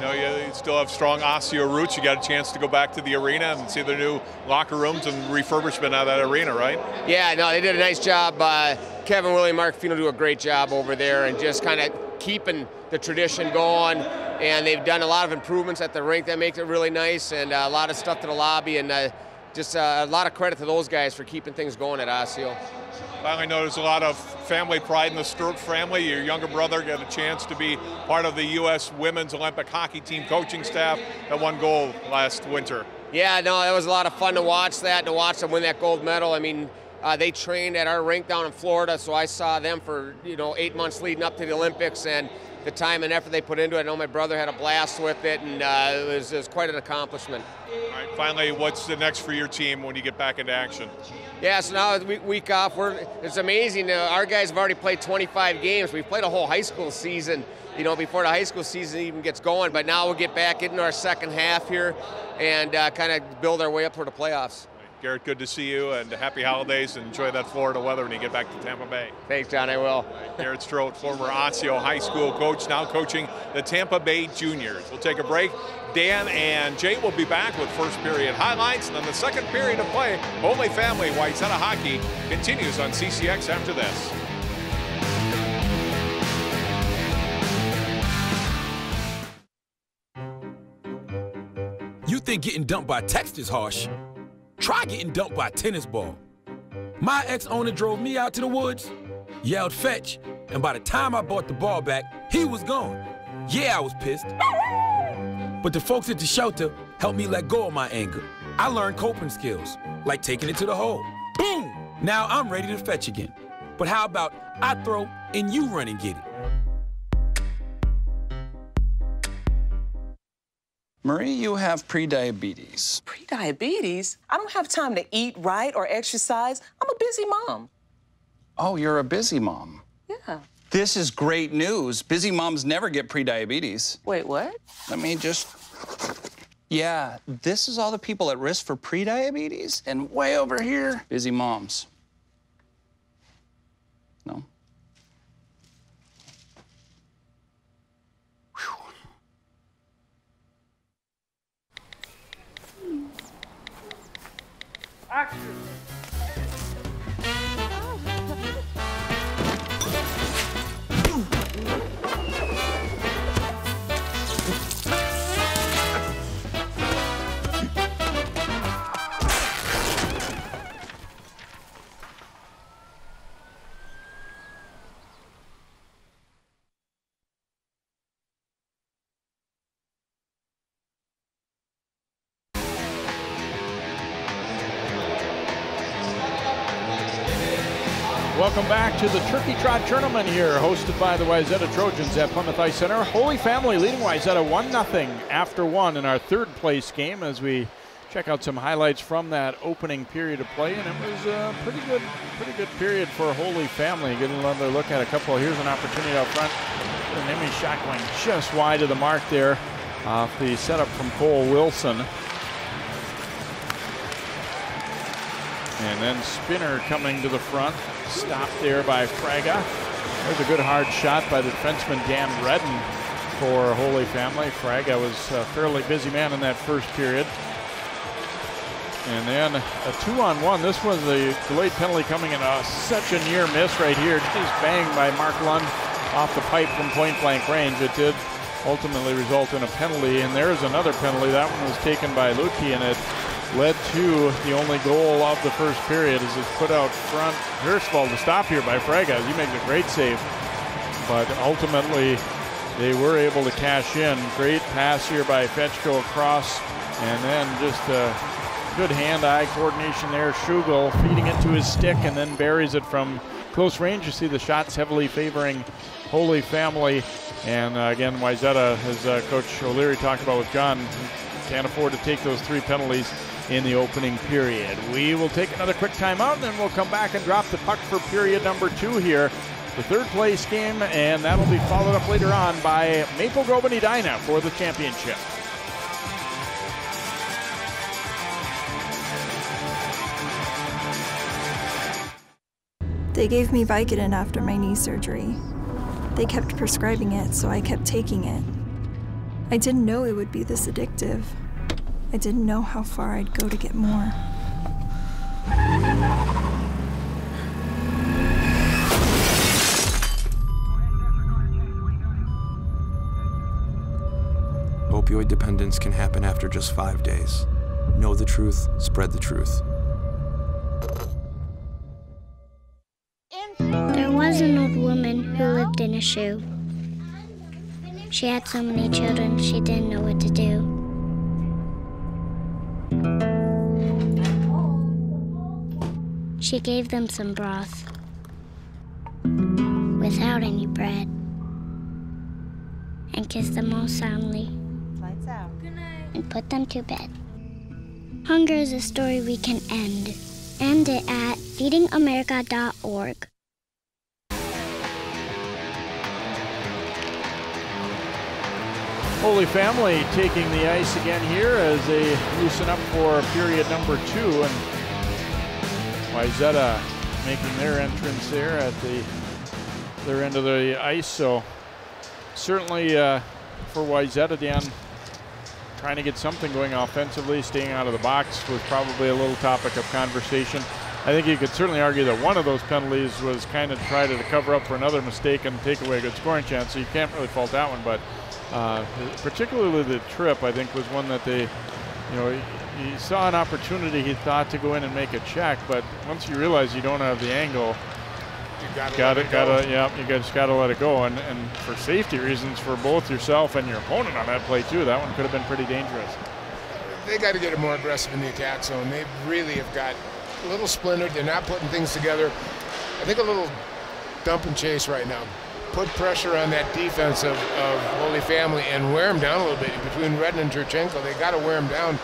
You know, you still have strong Osseo roots. You got a chance to go back to the arena and see their new locker rooms and refurbishment out of that arena, right? Yeah, no, they did a nice job. Kevin, Willie, Mark Fino do a great job over there and just kind of keeping the tradition going, and they've done a lot of improvements at the rink that makes it really nice, and a lot of stuff to the lobby, and just a lot of credit to those guys for keeping things going at Osseo. I know there's a lot of family pride in the Stewart family. Your younger brother got a chance to be part of the U.S. Women's Olympic Hockey Team coaching staff that won gold last winter. Yeah, no, it was a lot of fun to watch that and to watch them win that gold medal. I mean, they trained at our rink down in Florida, so I saw them for, you know, 8 months leading up to the Olympics, and the time and effort they put into it. I know my brother had a blast with it, and it was quite an accomplishment. All right, finally, what's the next for your team when you get back into action? Yeah, so now week off, it's amazing. Our guys have already played 25 games. We've played a whole high school season, you know, before the high school season even gets going, but now we'll get back into our second half here and kind of build our way up for the playoffs. Right, Garrett, good to see you, and happy holidays, and enjoy that Florida weather when you get back to Tampa Bay. Thanks, John, I will. Garrett Strode, former Osseo High School coach, now coaching the Tampa Bay Juniors. We'll take a break. Dan and Jay will be back with first period highlights, and then the second period of play. Holy Family Wayzata Hockey continues on CCX after this. You think getting dumped by text is harsh? Try getting dumped by a tennis ball. My ex-owner drove me out to the woods, yelled fetch, and by the time I bought the ball back, he was gone. Yeah, I was pissed. But the folks at the shelter helped me let go of my anger. I learned coping skills, like taking it to the hole. Boom! Now I'm ready to fetch again. But how about I throw and you run and get it? Marie, you have prediabetes. Prediabetes? I don't have time to eat right or exercise. I'm a busy mom. Oh, you're a busy mom. Yeah. This is great news. Busy moms never get prediabetes. Wait, what? Let me just... Yeah, this is all the people at risk for prediabetes, and way over here, busy moms. No? Whew. Action! Welcome back to the Turkey Trot Tournament here, hosted by the Wayzata Trojans at Plymouth Ice Center. Holy Family leading Wayzata 1-0 after 1 in our third place game as we check out some highlights from that opening period of play. And it was a pretty good period for Holy Family. Getting another look at a couple. Here's an opportunity out front. Pinanemi shot going just wide of the mark there off the setup from Cole Wilson. And then Spinner coming to the front. Stopped there by Fraga. There's a good hard shot by the defenseman Dan Redden for Holy Family. Fraga was a fairly busy man in that first period. And then a 2-on-1. This was the delayed penalty coming in. Such a near miss right here. Just banged by Mark Lund off the pipe from point blank range. It did ultimately result in a penalty. And there's another penalty. That one was taken by Luki, and it led to the only goal of the first period as it's put out front. First of all, the stop here by Fraga. He makes a great save, but ultimately they were able to cash in. Great pass here by Fetchko across, and then just a good hand-eye coordination there. Schugel feeding it to his stick and then buries it from close range. You see the shots heavily favoring Holy Family. And again, Wayzata, as Coach O'Leary talked about with John, can't afford to take those three penalties in the opening period. We will take another quick timeout, and then we'll come back and drop the puck for period number 2 here. The third place game, and that'll be followed up later on by Maple Grove and Edina for the championship. They gave me Vicodin after my knee surgery. They kept prescribing it, so I kept taking it. I didn't know it would be this addictive. I didn't know how far I'd go to get more. Opioid dependence can happen after just 5 days. Know the truth, spread the truth. There was an old woman who lived in a shoe. She had so many children, she didn't know what to do. She gave them some broth without any bread and kissed them all soundly and put them to bed. Hunger is a story we can end. End it at feedingamerica.org. Holy Family taking the ice again here as they loosen up for period number 2, and Wayzata making their entrance there at their end of the ice. So certainly for Wayzata, Dan, trying to get something going offensively, staying out of the box was probably a little topic of conversation. I think you could certainly argue that one of those penalties was kind of tried to cover up for another mistake and take away a good scoring chance, so you can't really fault that one, but particularly the trip, I think, was one that they, you saw an opportunity, he thought, to go in and make a check, but once you realize you don't have the angle, you just gotta let it go, and for safety reasons for both yourself and your opponent on that play too, that one could have been pretty dangerous. They got to get more aggressive in the attack zone. They really have got a little splintered. They're not putting things together. I think a little dump and chase right now. Put pressure on that defense of Holy Family and wear them down a little bit. Between Redden and Turchenko, they got to wear them down,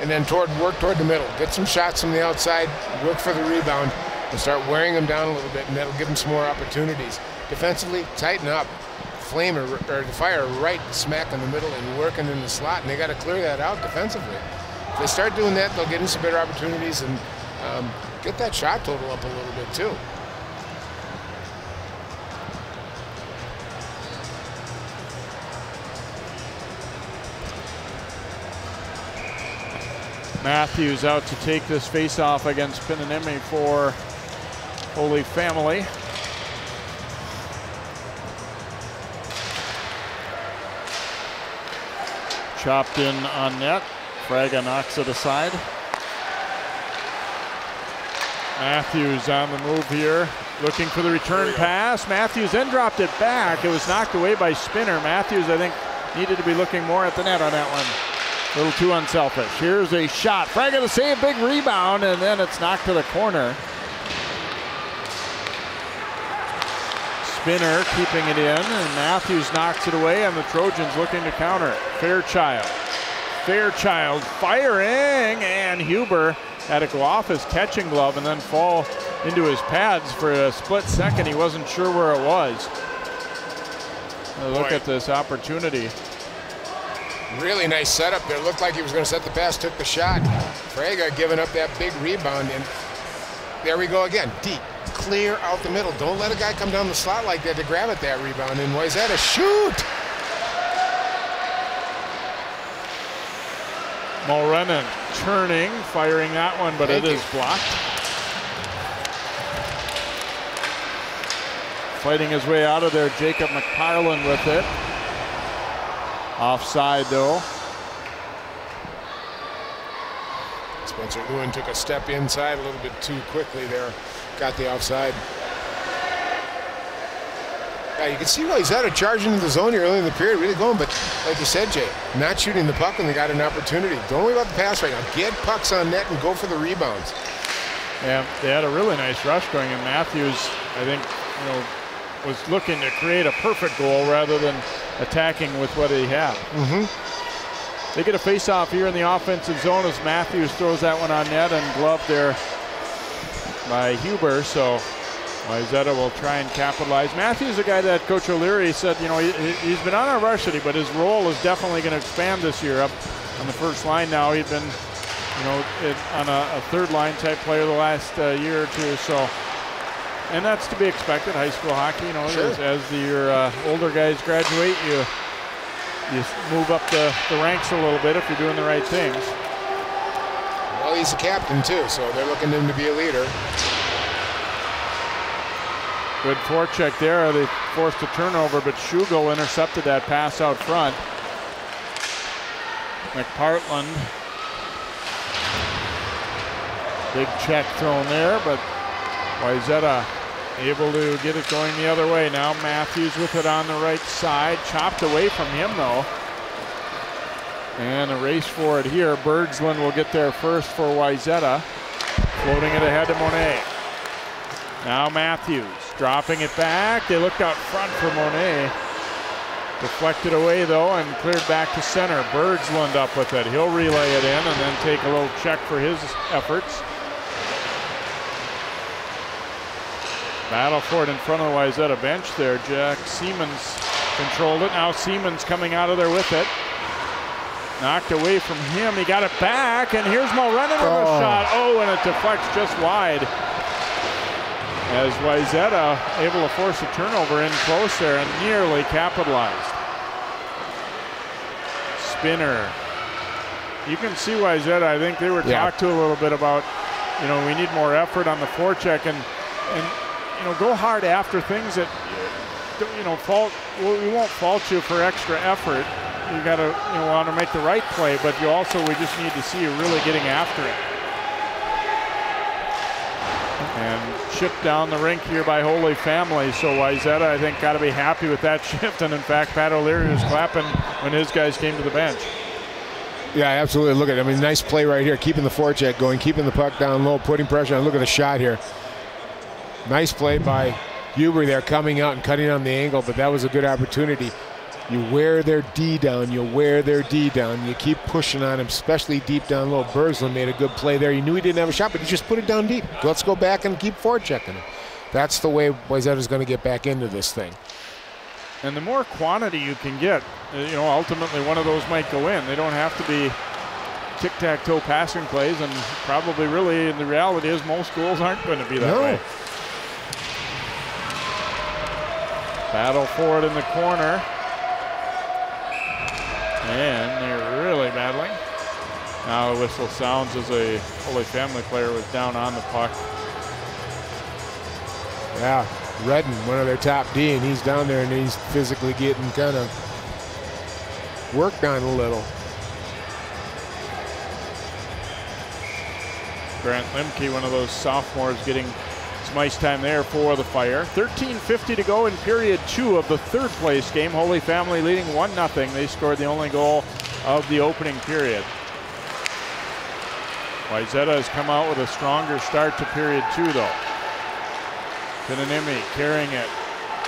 and then work toward the middle. Get some shots from the outside, work for the rebound, and start wearing them down a little bit, and that'll give them some more opportunities. Defensively, tighten up. Flame or the fire right smack in the middle and working in the slot, and they got to clear that out defensively. If they start doing that, they'll get into some better opportunities and get that shot total up a little bit, too. Matthews out to take this face-off against Pinanemi for Holy Family. Chopped in on net. Fraga knocks it aside. Matthews on the move here, looking for the return pass. Matthews then dropped it back. It was knocked away by Spinner. Matthews, I think, needed to be looking more at the net on that one. A little too unselfish. Here's a shot. Fraga to save, big rebound, and then it's knocked to the corner. Spinner keeping it in, and Matthews knocks it away, and the Trojans looking to counter. Fairchild. Fairchild firing, and Huber had to go off his catching glove and then fall into his pads for a split second. He wasn't sure where it was. Look at this opportunity. Really nice setup there. Looked like he was going to set the pass, took the shot. Fraga giving up that big rebound, and there we go again. Deep, clear out the middle. Don't let a guy come down the slot like that to grab at that rebound. And Wayzata shoot! Mulrennan turning, firing that one, but it is blocked. Fighting his way out of there, Jacob McParland with it. Offside, though. It's Spencer Lewin took a step inside a little bit too quickly there. Got the offside. Yeah, you can see why he's out of charging into the zone early in the period. Really going, but like you said, Jay, not shooting the puck when they got an opportunity. Don't worry about the pass right now. Get pucks on net and go for the rebounds. Yeah, they had a really nice rush going, and Matthews, I think, you know, was looking to create a perfect goal rather than attacking with what he had. They get a face-off here in the offensive zone as Matthews throws that one on net and gloved there by Huber. So Wayzata will try and capitalize. Matthews, a guy that Coach O'Leary said, you know, he's been on a rush, but his role is definitely going to expand this year. Up on the first line now, he'd been, you know, on a third line type player the last year or two. So. And that's to be expected. High school hockey, you know, sure. as your older guys graduate, you move up the ranks a little bit if you're doing the right things. Well, he's a captain too, so they're looking him to be a leader. Good forecheck there. They forced a turnover, but Shugo intercepted that pass out front. McPartland. Big check thrown there, but Wayzata able to get it going the other way. Now Matthews with it on the right side. Chopped away from him, though. And a race for it here. Bergsland will get there first for Wayzata. Floating it ahead to Monet. Now Matthews dropping it back. They looked out front for Monet. Deflected away, though, and cleared back to center. Bergsland up with it. He'll relay it in and then take a little check for his efforts. Battle for it in front of the Wayzata bench there. Jack Siemens controlled it. Now Siemens coming out of there with it. Knocked away from him. He got it back, and here's Mulrennan with a shot. Oh, and it deflects just wide. As Wayzata able to force a turnover in close there and nearly capitalized. Spinner. You can see Wayzata. I think they were talked to a little bit about, you know, we need more effort on the forecheck and you know, go hard after things that, you know, we won't fault you for extra effort. You got to, you know, want to make the right play, but you also, we just need to see you really getting after it. And shipped down the rink here by Holy Family. So Wayzata, I think, got to be happy with that shift. And in fact, Pat O'Leary was clapping when his guys came to the bench. Yeah, absolutely. Look at it. I mean, nice play right here, keeping the forecheck going, keeping the puck down low, putting pressure on. Look at the shot here. Nice play by Huber there, coming out and cutting on the angle, but that was a good opportunity. You wear their D down, you wear their D down, you keep pushing on him, especially deep down low. Bergsland made a good play there. You knew he didn't have a shot, but he just put it down deep. Let's go back and keep forechecking him. That's the way Wayzata's going to get back into this thing. And the more quantity you can get, you know, ultimately one of those might go in. They don't have to be tic-tac-toe passing plays, and probably really the reality is most goals aren't going to be that way. Battle for it in the corner. And they're really battling. Now the whistle sounds as a Holy Family player was down on the puck. Yeah, Redden, one of their top D, and he's down there and he's physically getting kind of worked on a little. Grant Lemke, one of those sophomores, getting some ice time there for the Fire. 13:50 to go in period two of the third place game. Holy Family leading 1-0. They scored the only goal of the opening period. Wayzata has come out with a stronger start to period two, though. Pinanemi carrying it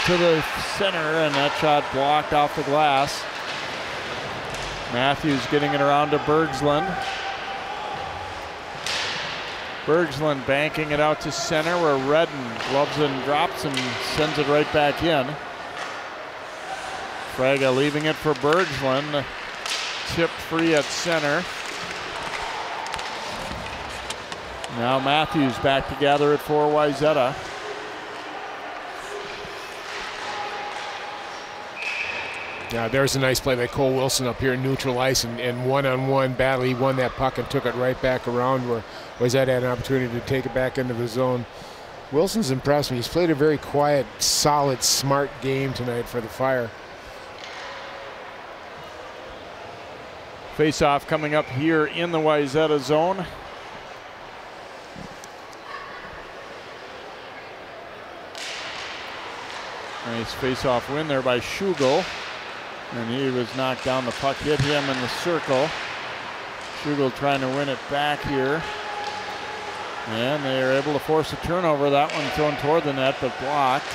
to the center, and that shot blocked off the glass. Matthews getting it around to Bergsland. Bergsland banking it out to center where Redden gloves and drops and sends it right back in. Fraga leaving it for Bergsland. Tip free at center. Now Matthews back to gather it for Wayzata. Yeah, there's a nice play by Cole Wilson up here in neutral ice, and one-on-one battle. He won that puck and took it right back around where Wayzata had an opportunity to take it back into the zone. Wilson's impressed me. He's played a very quiet, solid, smart game tonight for the Fire. Face-off coming up here in the Wayzata zone. Nice face-off win there by Schugel. And he was knocked down. The puck hit him in the circle. Schugel trying to win it back here. And they are able to force a turnover. That one thrown toward the net, but blocked.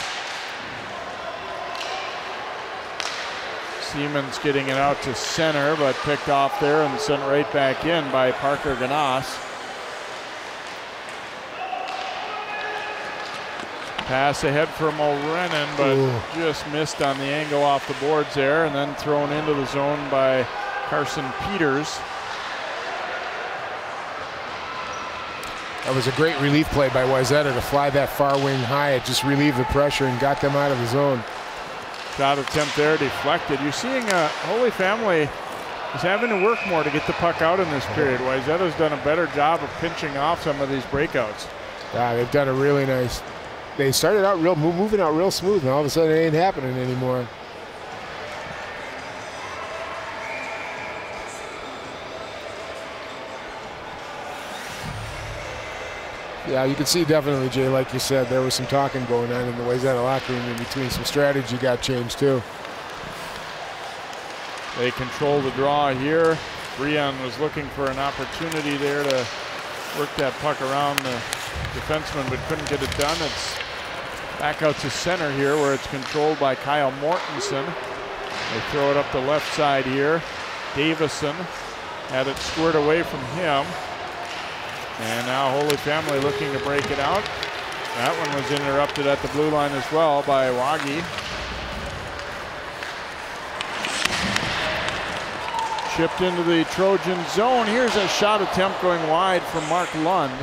Siemens getting it out to center, but picked off there and sent right back in by Parker Ganas. Pass ahead for Mulrennan, but just missed on the angle off the boards there, and then thrown into the zone by Carson Peters. That was a great relief play by Wayzata to fly that far wing high. It just relieved the pressure and got them out of the zone. Shot attempt there deflected. You're seeing Holy Family is having to work more to get the puck out in this period. Wayzata's done a better job of pinching off some of these breakouts. Yeah, they've done a really nice. They started out real moving out real smooth, and all of a sudden it ain't happening anymore. Yeah, you can see definitely, Jay, like you said, there was some talking going on in the Wayzata locker room in between. Some strategy got changed, too. They control the draw here. Breon was looking for an opportunity there to work that puck around the defenseman, but couldn't get it done. It's back out to center here, where it's controlled by Kyle Mortensen. They throw it up the left side here. Davison had it squared away from him. And now Holy Family looking to break it out. That one was interrupted at the blue line as well by Wagi. Chipped into the Trojan zone. Here's a shot attempt going wide from Mark Lund.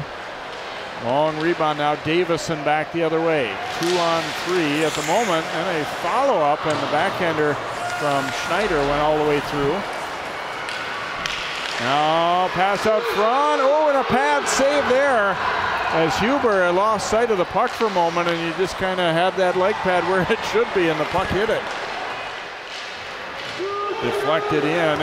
Long rebound now. Davison back the other way. 2-on-3 at the moment. And a follow-up, and the backhander from Schneider went all the way through. Now pass out front. Oh, and a pad save there as Huber lost sight of the puck for a moment, and you just kind of had that leg pad where it should be, and the puck hit it. Deflected in.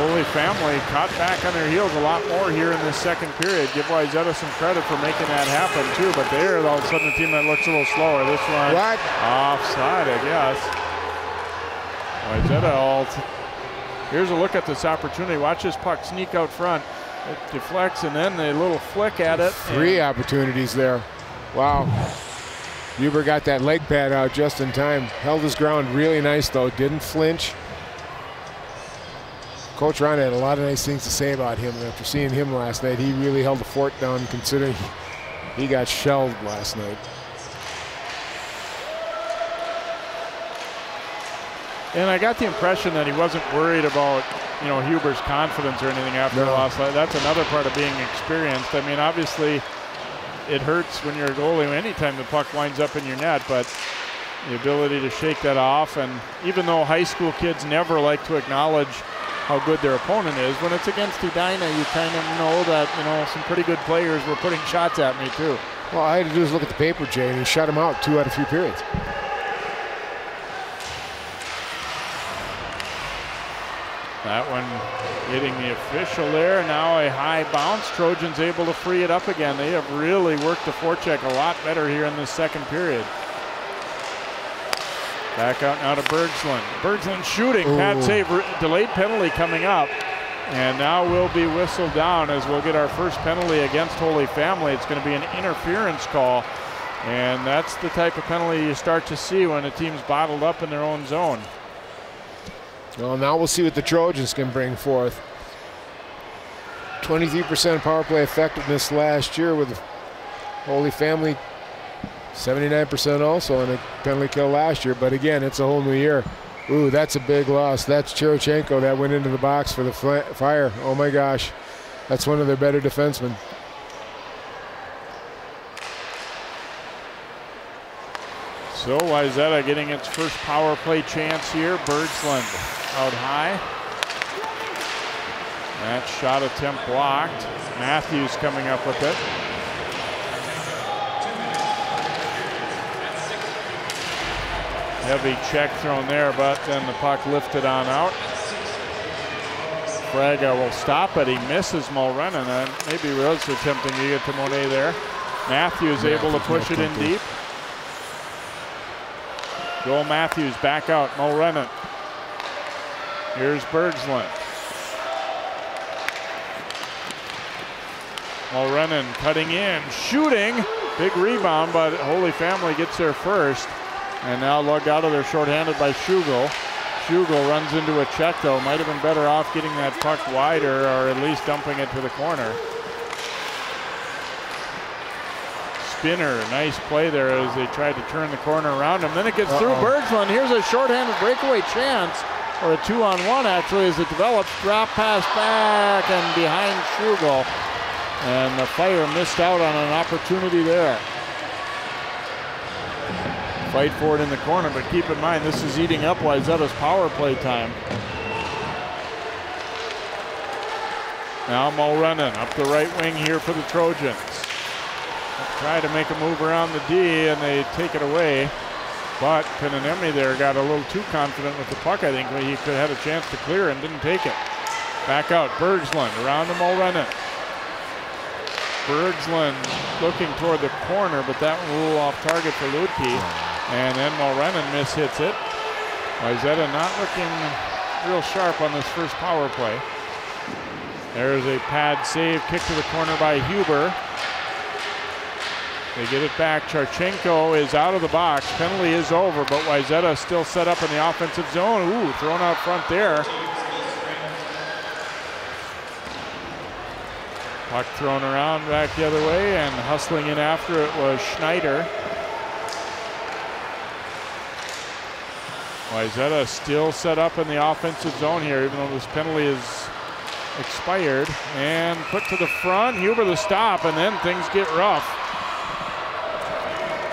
Holy Family caught back on their heels a lot more here in this second period. Give Wayzata some credit for making that happen, too, but they're all of a sudden a team that looks a little slower. This one offside, I guess. Wayzata Here's a look at this opportunity. Watch this puck sneak out front. It deflects, and then a little flick at it. Three opportunities there. Wow. Huber got that leg pad out just in time. Held his ground really nice, though. Didn't flinch. Coach Rahn had a lot of nice things to say about him. After seeing him last night, he really held the fort down, considering he got shelled last night. And I got the impression that he wasn't worried about, you know, Huber's confidence or anything after the loss. That's another part of being experienced. I mean, obviously, it hurts when you're a goalie anytime the puck winds up in your net, but the ability to shake that off. And even though high school kids never like to acknowledge how good their opponent is, when it's against Edina, you kind of know that, you know, some pretty good players were putting shots at me, too. Well, all I had to do is look at the paper, Jay, and he shut him out 2 out of 3 periods. That one hitting the official there. Now a high bounce. Trojans able to free it up again. They have really worked the forecheck a lot better here in this second period. Back out now to Bergsland. Bergsland shooting. Pat save. Delayed penalty coming up. And now will be whistled down as we'll get our first penalty against Holy Family. It's going to be an interference call. And that's the type of penalty you start to see when a team's bottled up in their own zone. Well, now we'll see what the Trojans can bring forth. 23% power play effectiveness last year with Holy Family, 79% also in a penalty kill last year. But again, it's a whole new year. Ooh, that's a big loss. That's Cherochenko that went into the box for the fire. Oh my gosh, that's one of their better defensemen. So Wayzata getting its first power play chance here. Bergsland out high. That shot attempt blocked. Matthews coming up with it. Heavy check thrown there, but then the puck lifted on out. Fraga will stop it. He misses Mulrennan, and maybe was attempting to get to Monet there. Matthews able to push it in deep. Joel Matthews back out, Mo Rennett. Here's Bergsland. Mulrennan cutting in, shooting. Big rebound, but Holy Family gets there first. And now lugged out of there shorthanded by Schugel. Schugel runs into a check, though. Might have been better off getting that puck wider or at least dumping it to the corner. Spinner, nice play there as they tried to turn the corner around him. Then it gets through Bergsland. Here's a shorthanded breakaway chance, or a 2-on-1 actually, as it develops. Drop pass back and behind Schugel. And the Fire missed out on an opportunity there. Fight for it in the corner, but keep in mind this is eating up Wayzata's power play time. Now Mulrennan up the right wing here for the Trojans. Try to make a move around the D and they take it away. But Pinanemi there got a little too confident with the puck. I think he could have had a chance to clear and didn't take it. Back out Bergsland around to Mulrennan. Bergsland looking toward the corner, but that one will off target for Lutke. And then Mulrennan mishits it. Wayzata not looking real sharp on this first power play. There's a pad save, kick to the corner by Huber. They get it back. Charchenko is out of the box. Penalty is over, but Wayzata still set up in the offensive zone. Ooh, thrown out front there. Puck thrown around back the other way, and hustling in after it was Schneider. Wayzata still set up in the offensive zone here, even though this penalty is expired. And put to the front, Huber the stop, and then things get rough.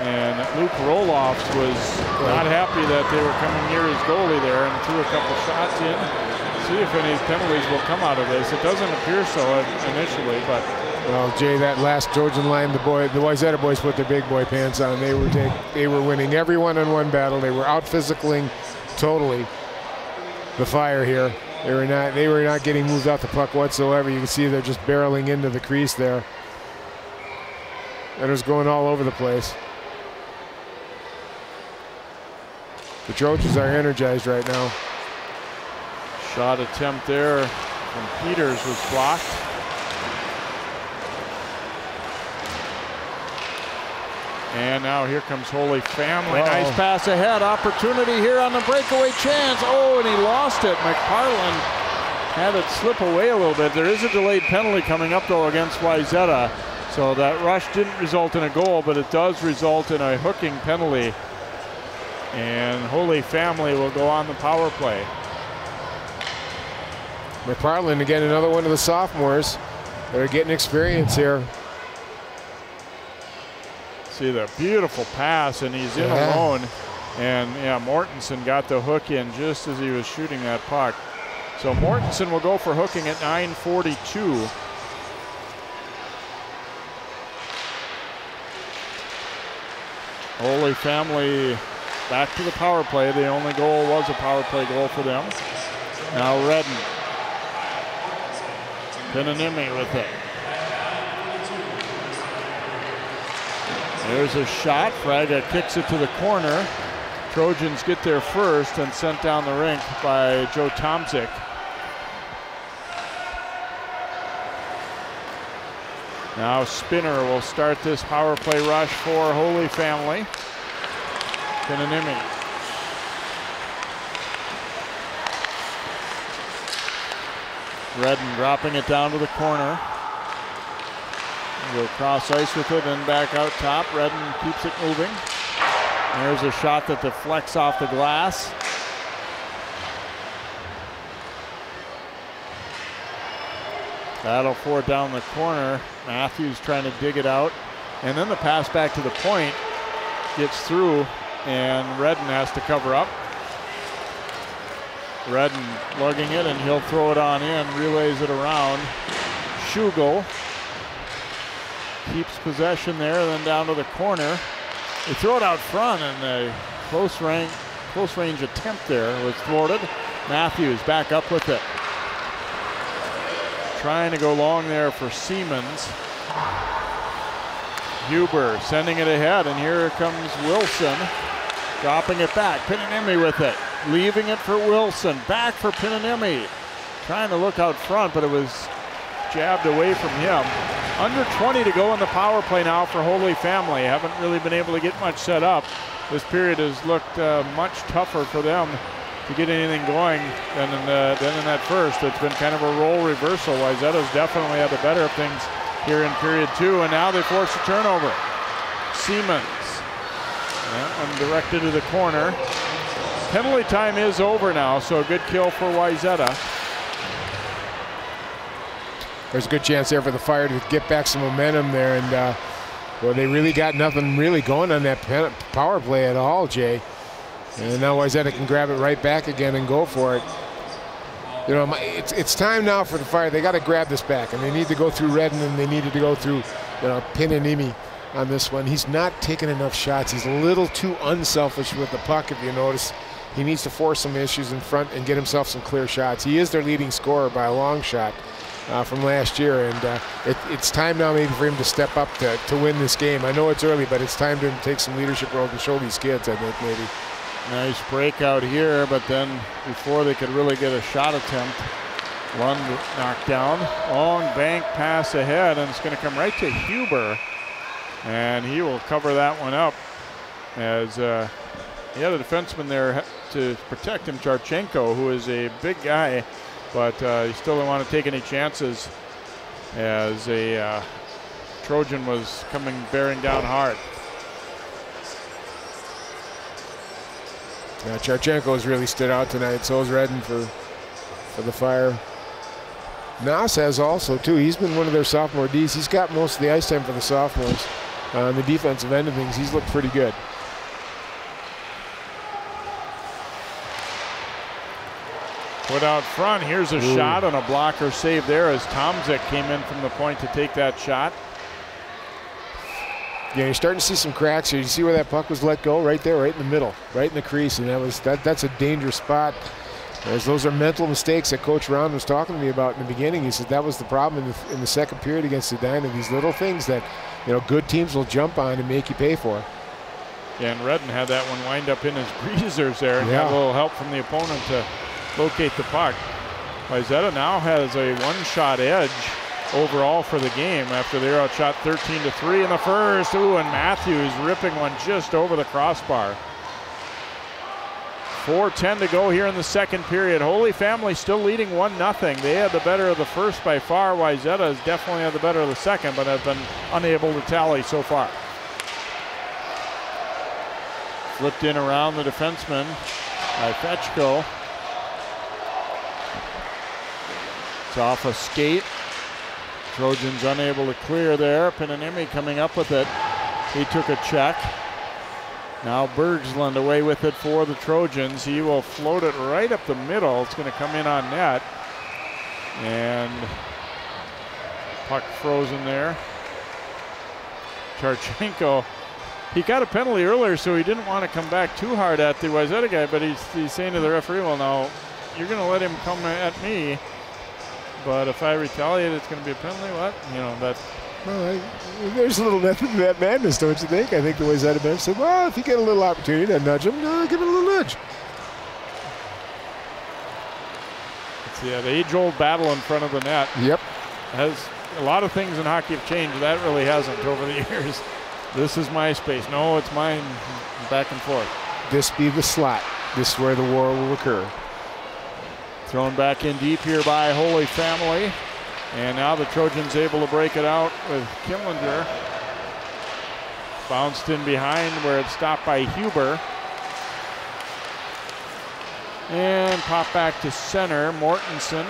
And Luke Roloffs was not happy that they were coming near his goalie there and threw a couple shots in. See if any penalties will come out of this. It doesn't appear so initially, but well, Jay, that last Trojan line, the Wayzata boys put their big boy pants on. They were winning every one-on-one battle. They were out physicaling totally the Fire here. They were not getting moved off the puck whatsoever. You can see they're just barreling into the crease there. And it was going all over the place. The Trojans are energized right now. Shot attempt there from Peters was blocked. And now here comes Holy Family. Nice pass ahead. Opportunity here on the breakaway chance. Oh, and he lost it. McParland had it slip away a little bit. There is a delayed penalty coming up, though, against Wayzata. So that rush didn't result in a goal, but it does result in a hooking penalty. And Holy Family will go on the power play. McParland again, another one of the sophomores that are getting experience here. See the beautiful pass, and he's in alone. And yeah, Mortensen got the hook in just as he was shooting that puck. So Mortensen will go for hooking at 9:42. Holy Family back to the power play. The only goal was a power play goal for them. Now Redden. Pinanemi with it. There's a shot. Fraga kicks it to the corner. Trojans get there first and sent down the rink by Joe Tomczyk. Now Spinner will start this power play rush for Holy Family. Pinanemi. Redden dropping it down to the corner. He'll cross ice with it and back out top. Redden keeps it moving. There's a shot that deflects off the glass. Battle for it down the corner. Matthews trying to dig it out. And then the pass back to the point gets through, and Redden has to cover up. Redden lugging it, and he'll throw it on in, relays it around. Schugel keeps possession there, then down to the corner. They throw it out front, and a close range attempt there was thwarted. Matthews back up with it. Trying to go long there for Siemens. Huber sending it ahead, and here comes Wilson. Dropping it back, Pinanemi with it. Leaving it for Wilson, back for Pinanemi. Trying to look out front, but it was jabbed away from him. Under 20 to go on the power play now for Holy Family. Haven't really been able to get much set up. This period has looked much tougher for them to get anything going than in that first. It's been kind of a role reversal. Wayzata's definitely had the better of things here in period two, and now they force a turnover. Siemens, that one directed to the corner. Penalty time is over now, so a good kill for Wayzata. There's a good chance there for the Fire to get back some momentum there, and well, they really got nothing really going on that power play at all, Jay. And now Wayzata can grab it right back again and go for it. You know, it's time now for the Fire. They got to grab this back, and they need to go through Redden, and they needed to go through, you know, Pinanemi on this one. He's not taking enough shots. He's a little too unselfish with the puck, if you notice. He needs to force some issues in front and get himself some clear shots. He is their leading scorer by a long shot from last year, and it's time now maybe for him to step up to win this game. I know it's early, but it's time to take some leadership role to show these kids, I think, maybe. Nice breakout here, but then before they could really get a shot attempt, Lund knocked down. Long bank pass ahead, and it's going to come right to Huber, and he will cover that one up as the other defenseman there to protect him, Charchenko, who is a big guy, but he still didn't want to take any chances as a Trojan was coming bearing down hard. Now Charchenko has really stood out tonight. So is Redden for the Fire. Nas has also, too. He's been one of their sophomore Ds. He's got most of the ice time for the sophomores. On the defensive end of things, he's looked pretty good. Put out front. Here's a shot on a blocker save there as Tomczyk came in from the point to take that shot. Yeah, you're starting to see some cracks here. You see where that puck was let go? Right there, right in the middle, right in the crease, and that's a dangerous spot. As those are mental mistakes that Coach Rahn was talking to me about in the beginning. He said that was the problem in the second period against Edina. These little things that, you know, good teams will jump on and make you pay for. Yeah, and Redden had that one wind up in his breezers there and got a little help from the opponent to locate the puck. Wayzata now has a one-shot edge overall for the game after they're outshot 13-3 in the first. Ooh, and Matthews ripping one just over the crossbar. 4:10 to go here in the second period. Holy Family still leading 1-0. They had the better of the first by far. Wayzata has definitely had the better of the second, but have been unable to tally so far. Flipped in around the defenseman by Fetchko. It's off a skate. Trojans unable to clear there. Pinanemi coming up with it. He took a check. Now Bergsland away with it for the Trojans. He will float it right up the middle. It's going to come in on net. And puck frozen there. Charchenko, he got a penalty earlier, so he didn't want to come back too hard at the Wayzata guy, but he's saying to the referee, well, now you're going to let him come at me. But if I retaliate, it's going to be a penalty. What? You know, that. Well, there's a little method to that madness, don't you think? I think the Wayzata bench said, well, if you get a little opportunity to nudge him, no, give him a little nudge. It's the age-old battle in front of the net. Yep. Has a lot of things in hockey have changed. That really hasn't over the years. This is my space. No, it's mine. Back and forth. This be the slot. This is where the war will occur. Thrown back in deep here by Holy Family. And now the Trojans able to break it out with Kimlinger. Bounced in behind where it's stopped by Huber. And pop back to center, Mortensen.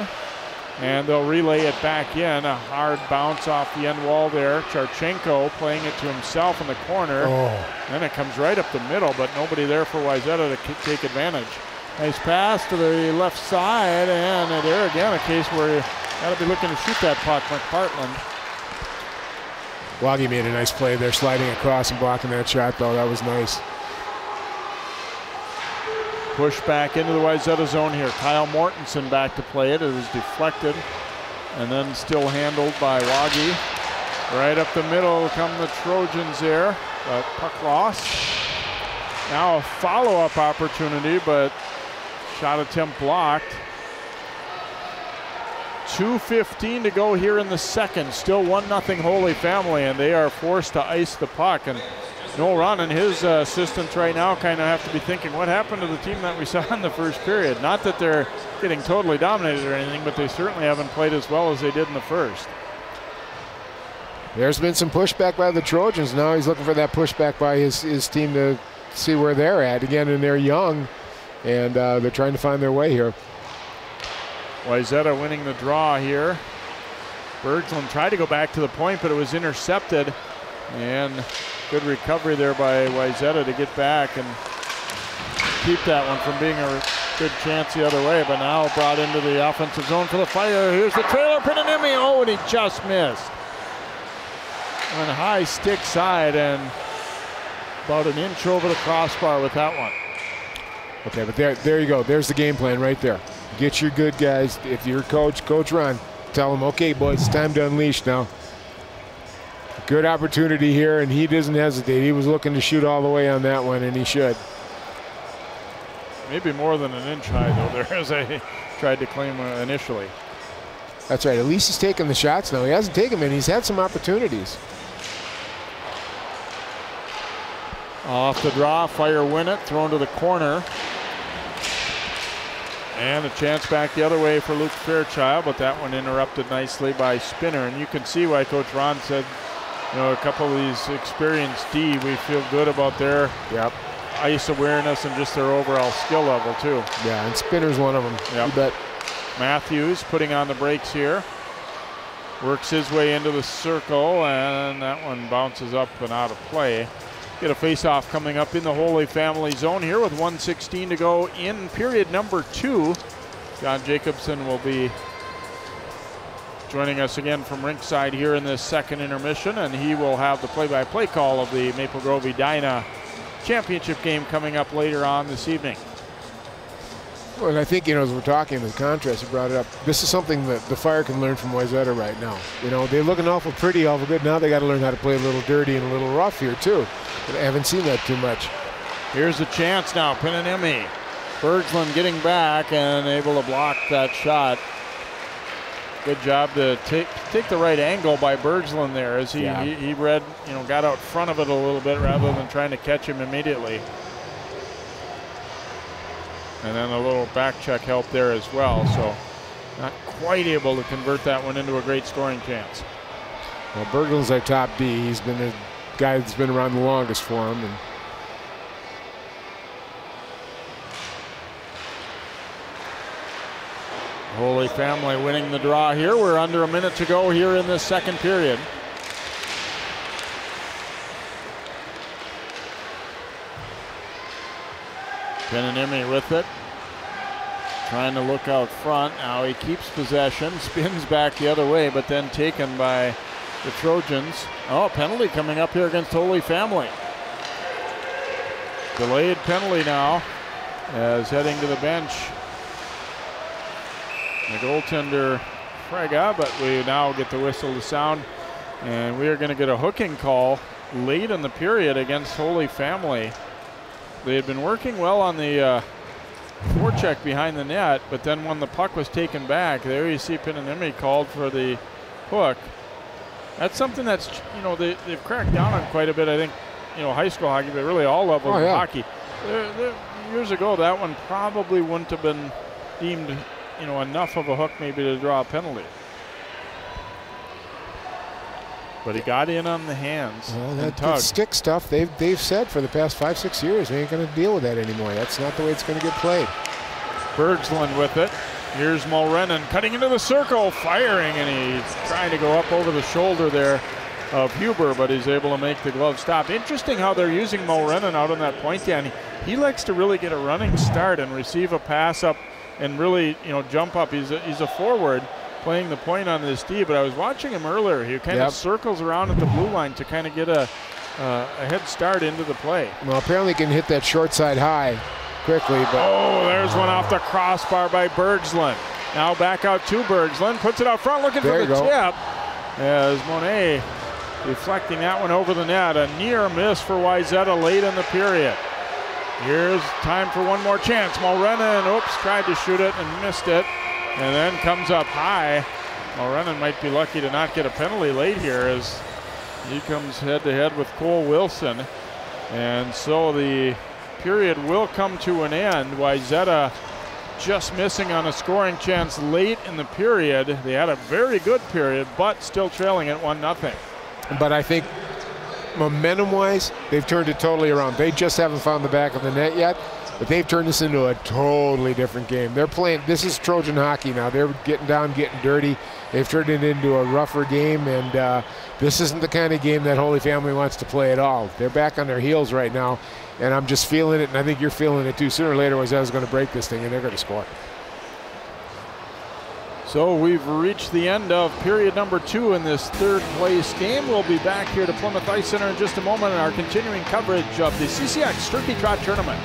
And they'll relay it back in. A hard bounce off the end wall there. Charchenko playing it to himself in the corner. Then it comes right up the middle, but nobody there for Wayzata to take advantage. Nice pass to the left side, and there again a case where you gotta be looking to shoot that puck, McPartland. Waggy made a nice play there, sliding across and blocking that shot, though. That was nice. Push back into the Wayzata zone here. Kyle Mortensen back to play it. It was deflected, and then still handled by Waggy. Right up the middle come the Trojans there, but puck loss. Now a follow-up opportunity, but shot attempt blocked. 2:15 to go here in the second. Still 1-0 Holy Family, and they are forced to ice the puck. And Noel Rahn and his assistants right now kind of have to be thinking, what happened to the team that we saw in the first period? Not that they're getting totally dominated or anything, but they certainly haven't played as well as they did in the first. There's been some pushback by the Trojans. Now he's looking for that pushback by his team to see where they're at. Again, and they're young, and they're trying to find their way here. Wayzata winning the draw here. Berglund tried to go back to the point, but it was intercepted. And good recovery there by Wayzata to get back and keep that one from being a good chance the other way. But now brought into the offensive zone for the Fire. Here's the trailer, Pinanemi. Oh, and he just missed. On high stick side and about an inch over the crossbar with that one. Okay, but there you go. There's the game plan right there. Get your good guys. If you're Coach Rahn, tell them, okay, boys, it's time to unleash now. Good opportunity here, and he doesn't hesitate. He was looking to shoot all the way on that one, and he should. Maybe more than an inch high, though, there, as I tried to claim initially. That's right. At least he's taking the shots now. He hasn't taken them, and he's had some opportunities. Off the draw, Fire win it, thrown to the corner. And a chance back the other way for Luke Fairchild, but that one interrupted nicely by Spinner. And you can see why Coach Rahn said, you know, a couple of these experienced D, we feel good about their ice awareness and just their overall skill level, too. Yeah, and Spinner's one of them. Yep. You bet. Matthews putting on the brakes here. Works his way into the circle, and that one bounces up and out of play. Get a face-off coming up in the Holy Family zone here with 1:16 to go in period number two. John Jacobson will be joining us again from rinkside here in this second intermission, and he will have the play-by-play call of the Maple Grove Edina championship game coming up later on this evening. Well, and I think, you know, as we're talking, the contrast you brought it up, this is something that the Fire can learn from Wayzata right now. You know, they're looking awful pretty, awful good. Now they got to learn how to play a little dirty and a little rough here, too. But I haven't seen that too much. Here's a chance now. Pinanemi. Berglund getting back and able to block that shot. Good job to take the right angle by Berglund there as he read, you know, got out front of it a little bit rather than trying to catch him immediately. And then a little back check help there as well. So not quite able to convert that one into a great scoring chance. Well, Berglund's our top D. He's been a guy that's been around the longest for him. And Holy Family winning the draw here. We're under a minute to go here in this second period. Pinanemi with it, trying to look out front. Now he keeps possession, spins back the other way, but then taken by the Trojans. Oh, penalty coming up here against Holy Family. Delayed penalty now as heading to the bench. The goaltender Fraga, but we now get the whistle to sound. And we are going to get a hooking call late in the period against Holy Family. They had been working well on the forecheck behind the net, but then when the puck was taken back, there you see Pinanemi called for the hook. That's something that's, you know, they've cracked down on quite a bit, I think, you know, high school hockey, but really all levels of hockey. Years ago, that one probably wouldn't have been deemed, you know, enough of a hook maybe to draw a penalty. But he got in on the hands. Well, that stick stuff, they've said for the past 5-6 years, they ain't going to deal with that anymore. That's not the way it's going to get played. Berglund with it. Here's Mulrennan cutting into the circle, firing, and he's trying to go up over the shoulder there of Huber, but he's able to make the glove stop. Interesting how they're using Mulrennan out on that point, Danny. He likes to really get a running start and receive a pass up and really, you know, jump up. He's a forward playing the point on this D, but I was watching him earlier. He kind of circles around at the blue line to kind of get a head start into the play. Well, apparently he can hit that short side high quickly. But oh, there's one off the crossbar by Berglund. Now back out to Berglund. Puts it out front, looking for the tip. As Monet deflecting that one over the net. A near miss for Wayzata late in the period. Here's time for one more chance. Mulrennan, oops, tried to shoot it and missed it. And then comes up high. Mulrennan might be lucky to not get a penalty late here as he comes head-to-head with Cole Wilson. And so the period will come to an end. Wayzata just missing on a scoring chance late in the period. They had a very good period, but still trailing at 1-0. But I think momentum-wise, they've turned it totally around. They just haven't found the back of the net yet, but they've turned this into a totally different game. They're playing, this is Trojan hockey now. They're getting down, getting dirty. They've turned it into a rougher game, and this isn't the kind of game that Holy Family wants to play at all. They're back on their heels right now, and I'm just feeling it, and I think you're feeling it too. Sooner or later, Wayzata's going to break this thing, and they're going to score. So we've reached the end of period number 2 in this third place game. We'll be back here to Plymouth Ice Center in just a moment in our continuing coverage of the CCX Turkey Trot Tournament.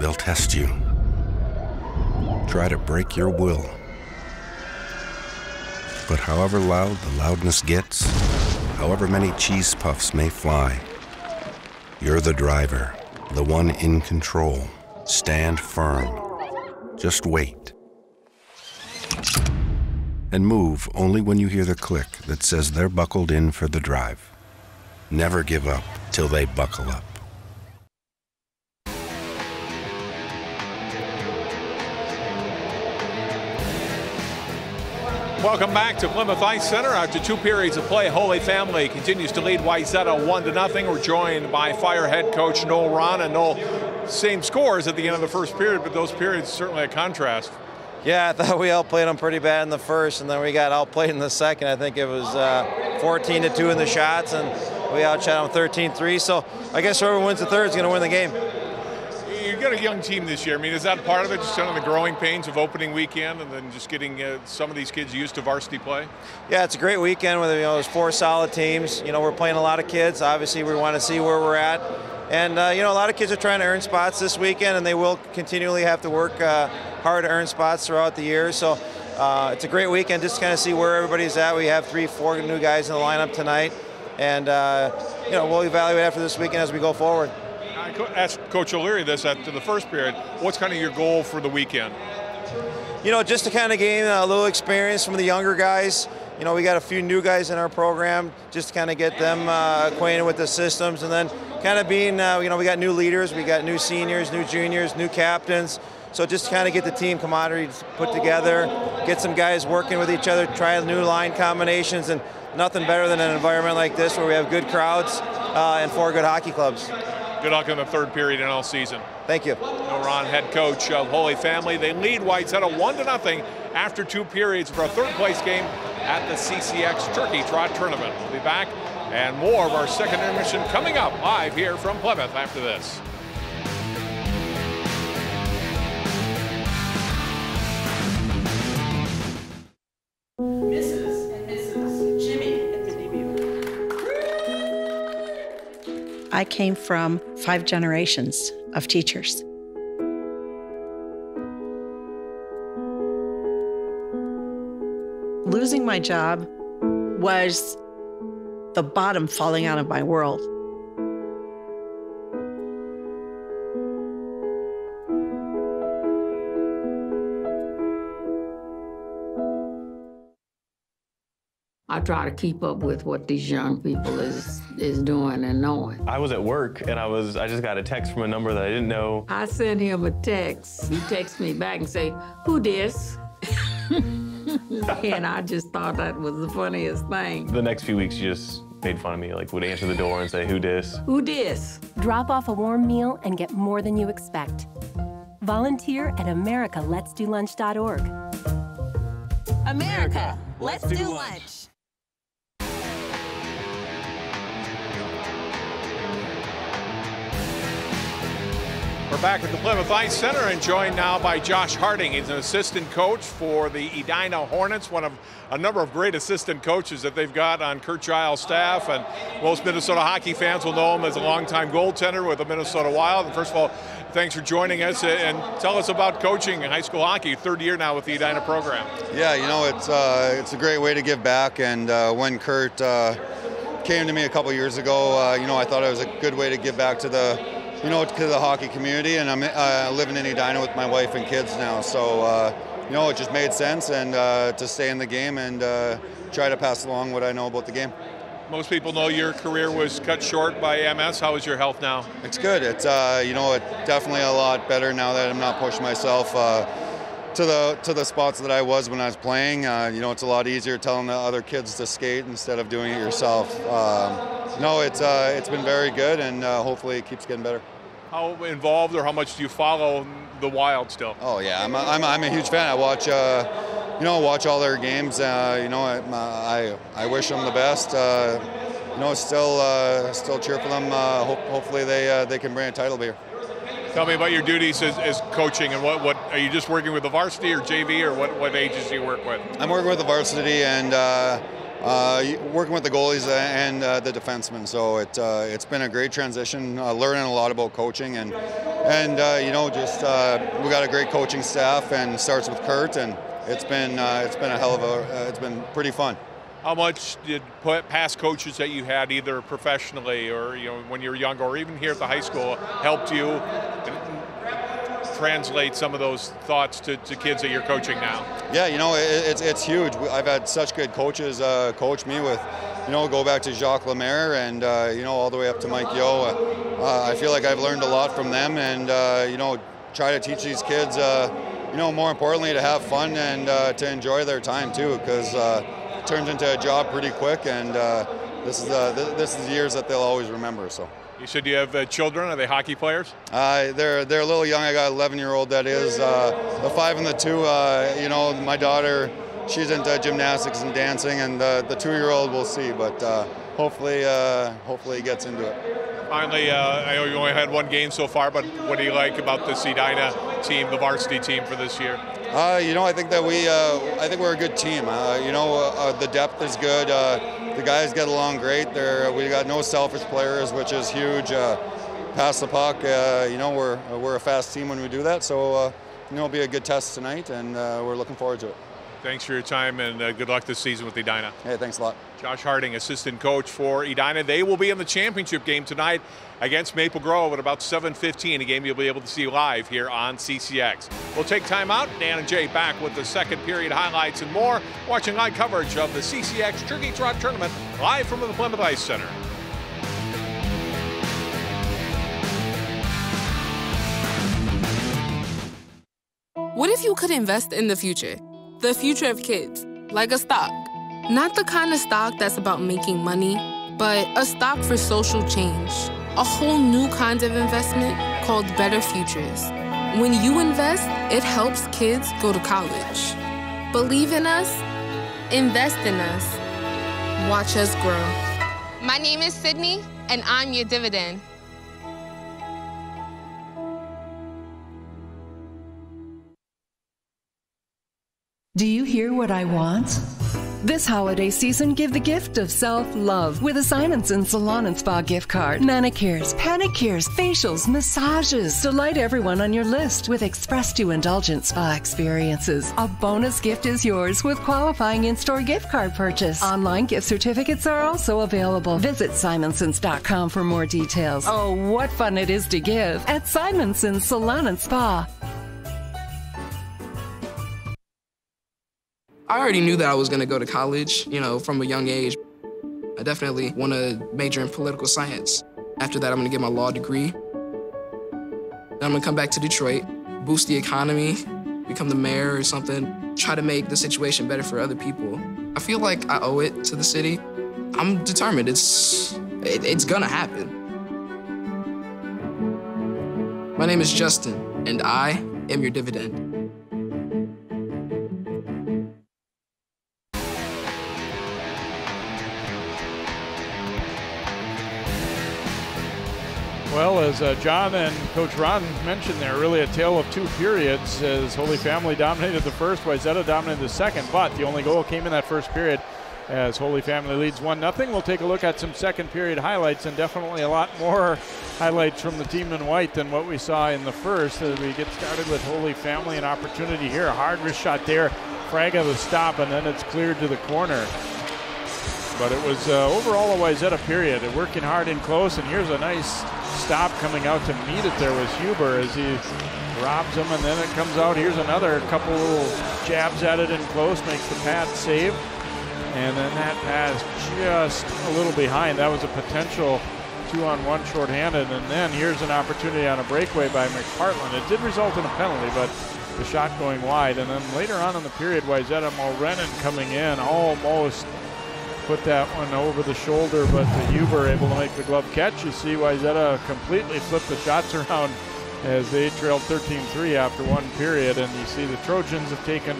They'll test you. Try to break your will. But however loud the loudness gets, however many cheese puffs may fly, you're the driver, the one in control. Stand firm. Just wait. And move only when you hear the click that says they're buckled in for the drive. Never give up till they buckle up. Welcome back to Plymouth Ice Center. After 2 periods of play, Holy Family continues to lead Wayzata 1-0. We're joined by Fire head coach Noel Rahn. And Noel, same scores at the end of the first period, but those periods certainly a contrast. Yeah, I thought we outplayed them pretty bad in the first, and then we got outplayed in the second. I think it was 14-2 in the shots, and we outshot them 13-3. So I guess whoever wins the third is going to win the game. You've got a young team this year. I mean, is that part of it, just kind of the growing pains of opening weekend and then just getting some of these kids used to varsity play? Yeah, it's a great weekend with, you know, there's 4 solid teams. You know, we're playing a lot of kids. Obviously, we want to see where we're at. And, you know, a lot of kids are trying to earn spots this weekend, and they will continually have to work hard to earn spots throughout the year. So it's a great weekend just to kind of see where everybody's at. We have 3-4 new guys in the lineup tonight. And, you know, we'll evaluate after this weekend as we go forward. I asked Coach O'Leary this after the first period. What's kind of your goal for the weekend? You know, just to kind of gain a little experience from the younger guys. You know, we got a few new guys in our program, just to kind of get them acquainted with the systems, and then kind of being, you know, we got new leaders, we got new seniors, new juniors, new captains. So just to kind of get the team camaraderie put together, get some guys working with each other, try new line combinations, and nothing better than an environment like this where we have good crowds and 4 good hockey clubs. Good luck in the third period and all season. Thank you. Noel Rahn, head coach of Holy Family. They lead Wayzata 1-0 after 2 periods for our third place game at the CCX Turkey Trot Tournament. We'll be back and more of our second intermission coming up live here from Plymouth after this. I came from 5 generations of teachers. Losing my job was the bottom falling out of my world. I try to keep up with what these young people is doing and knowing. I was at work and I just got a text from a number that I didn't know. I sent him a text. He texted me back and say, "Who this?" And I just thought that was the funniest thing. The next few weeks, you just made fun of me, like would answer the door and say, "Who dis?" Who dis? Drop off a warm meal and get more than you expect. Volunteer at americaletsdolunch.org. America, let's do lunch. We're back at the Plymouth Ice Center and joined now by Josh Harding. He's an assistant coach for the Edina Hornets, one of a number of great assistant coaches that they've got on Kurt Giles' staff. And most Minnesota hockey fans will know him as a longtime goaltender with the Minnesota Wild. And first of all, thanks for joining us. And tell us about coaching in high school hockey, third year now with the Edina program. Yeah, you know, it's a great way to give back. And when Kurt came to me a couple years ago, you know, I thought it was a good way to give back to the hockey community, and I'm living in Edina with my wife and kids now, so you know, it just made sense, and to stay in the game and try to pass along what I know about the game. Most people know your career was cut short by MS. How is your health now? It's good. It's you know, it's definitely a lot better now that I'm not pushing myself to the spots that I was when I was playing. You know, it's a lot easier telling the other kids to skate instead of doing it yourself. No, it's been very good, and hopefully it keeps getting better. How involved or how much do you follow the Wild still? Oh yeah, I'm a huge fan. I watch you know, watch all their games. You know, I wish them the best. You know, still cheer for them. Hopefully they can bring a title here. Tell me about your duties as coaching, and what are you just working with the varsity or JV, or what ages do you work with? I'm working with the varsity and working with the goalies and the defensemen. So it's been a great transition, learning a lot about coaching, and you know, just we got a great coaching staff, and it starts with Kurt, and it's been a hell of a it's been pretty fun. How much did past coaches that you had, either professionally or you know when you were younger, or even here at the high school, helped you translate some of those thoughts to kids that you're coaching now? Yeah, you know, it's huge. I've had such good coaches coach me with, you know, go back to Jacques Lemaire and, you know, all the way up to Mike Yeo. I feel like I've learned a lot from them, and, you know, try to teach these kids, you know, more importantly, to have fun and to enjoy their time too, because it turns into a job pretty quick, and this is years that they'll always remember, so. You said you have children. Are they hockey players? They're a little young. I got an 11-year-old that is. The 5 and the 2, you know, my daughter, she's into gymnastics and dancing, and the 2-year-old we'll see, but hopefully he gets into it. Finally, I know you only had one game so far, but what do you like about this Edina team, the varsity team for this year? You know, I think that we're a good team. You know, the depth is good. The guys get along great. We got no selfish players, which is huge. Pass the puck. You know, we're a fast team when we do that. So, you know, it'll be a good test tonight, and we're looking forward to it. Thanks for your time, and good luck this season with Edina. Hey, thanks a lot. Josh Harding, assistant coach for Edina. They will be in the championship game tonight against Maple Grove at about 7:15, a game you'll be able to see live here on CCX. We'll take time out. Dan and Jay back with the second period highlights and more, watching live coverage of the CCX Turkey Trot Tournament live from the Plymouth Ice Center. What if you could invest in the future? The future of kids, like a stock. Not the kind of stock that's about making money, but a stock for social change. A whole new kind of investment called Better Futures. When you invest, it helps kids go to college. Believe in us, invest in us, watch us grow. My name is Sydney, and I'm your dividend. Do you hear what I want? This holiday season, give the gift of self-love with a Simonson Salon and Spa gift card. Manicures, pedicures, facials, massages. Delight everyone on your list with express to indulgent spa experiences. A bonus gift is yours with qualifying in-store gift card purchase. Online gift certificates are also available. Visit simonsons.com for more details. Oh, what fun it is to give at Simonson Salon and Spa. I already knew that I was gonna go to college, you know, from a young age. I definitely wanna major in political science. After that, I'm gonna get my law degree. Then I'm gonna come back to Detroit, boost the economy, become the mayor or something, try to make the situation better for other people. I feel like I owe it to the city. I'm determined, it's gonna happen. My name is Justin, and I am your dividend. Well, as John and Coach Rahn mentioned there, really a tale of two periods as Holy Family dominated the first, Wayzata dominated the second, but the only goal came in that first period as Holy Family leads 1-0. We'll take a look at some second period highlights and definitely a lot more highlights from the team in white than what we saw in the first as we get started with Holy Family. An opportunity here, a hard wrist shot there, Fraga the stop, and then it's cleared to the corner. But it was overall a Wayzata period. They're working hard and close, and here's a nice stop coming out to meet it. There was Huber as he robs him, and then it comes out. Here's another couple little jabs at it in close, makes the pass save, and then that pass just a little behind. That was a potential 2-on-1 shorthanded, and then here's an opportunity on a breakaway by McPartland. It did result in a penalty, but the shot going wide. And then later on in the period, Wayzata Mulrennan coming in almost put that one over the shoulder, but the Huber able to make the glove catch. You see Wayzata completely flipped the shots around as they trailed 13-3 after one period. And you see the Trojans have taken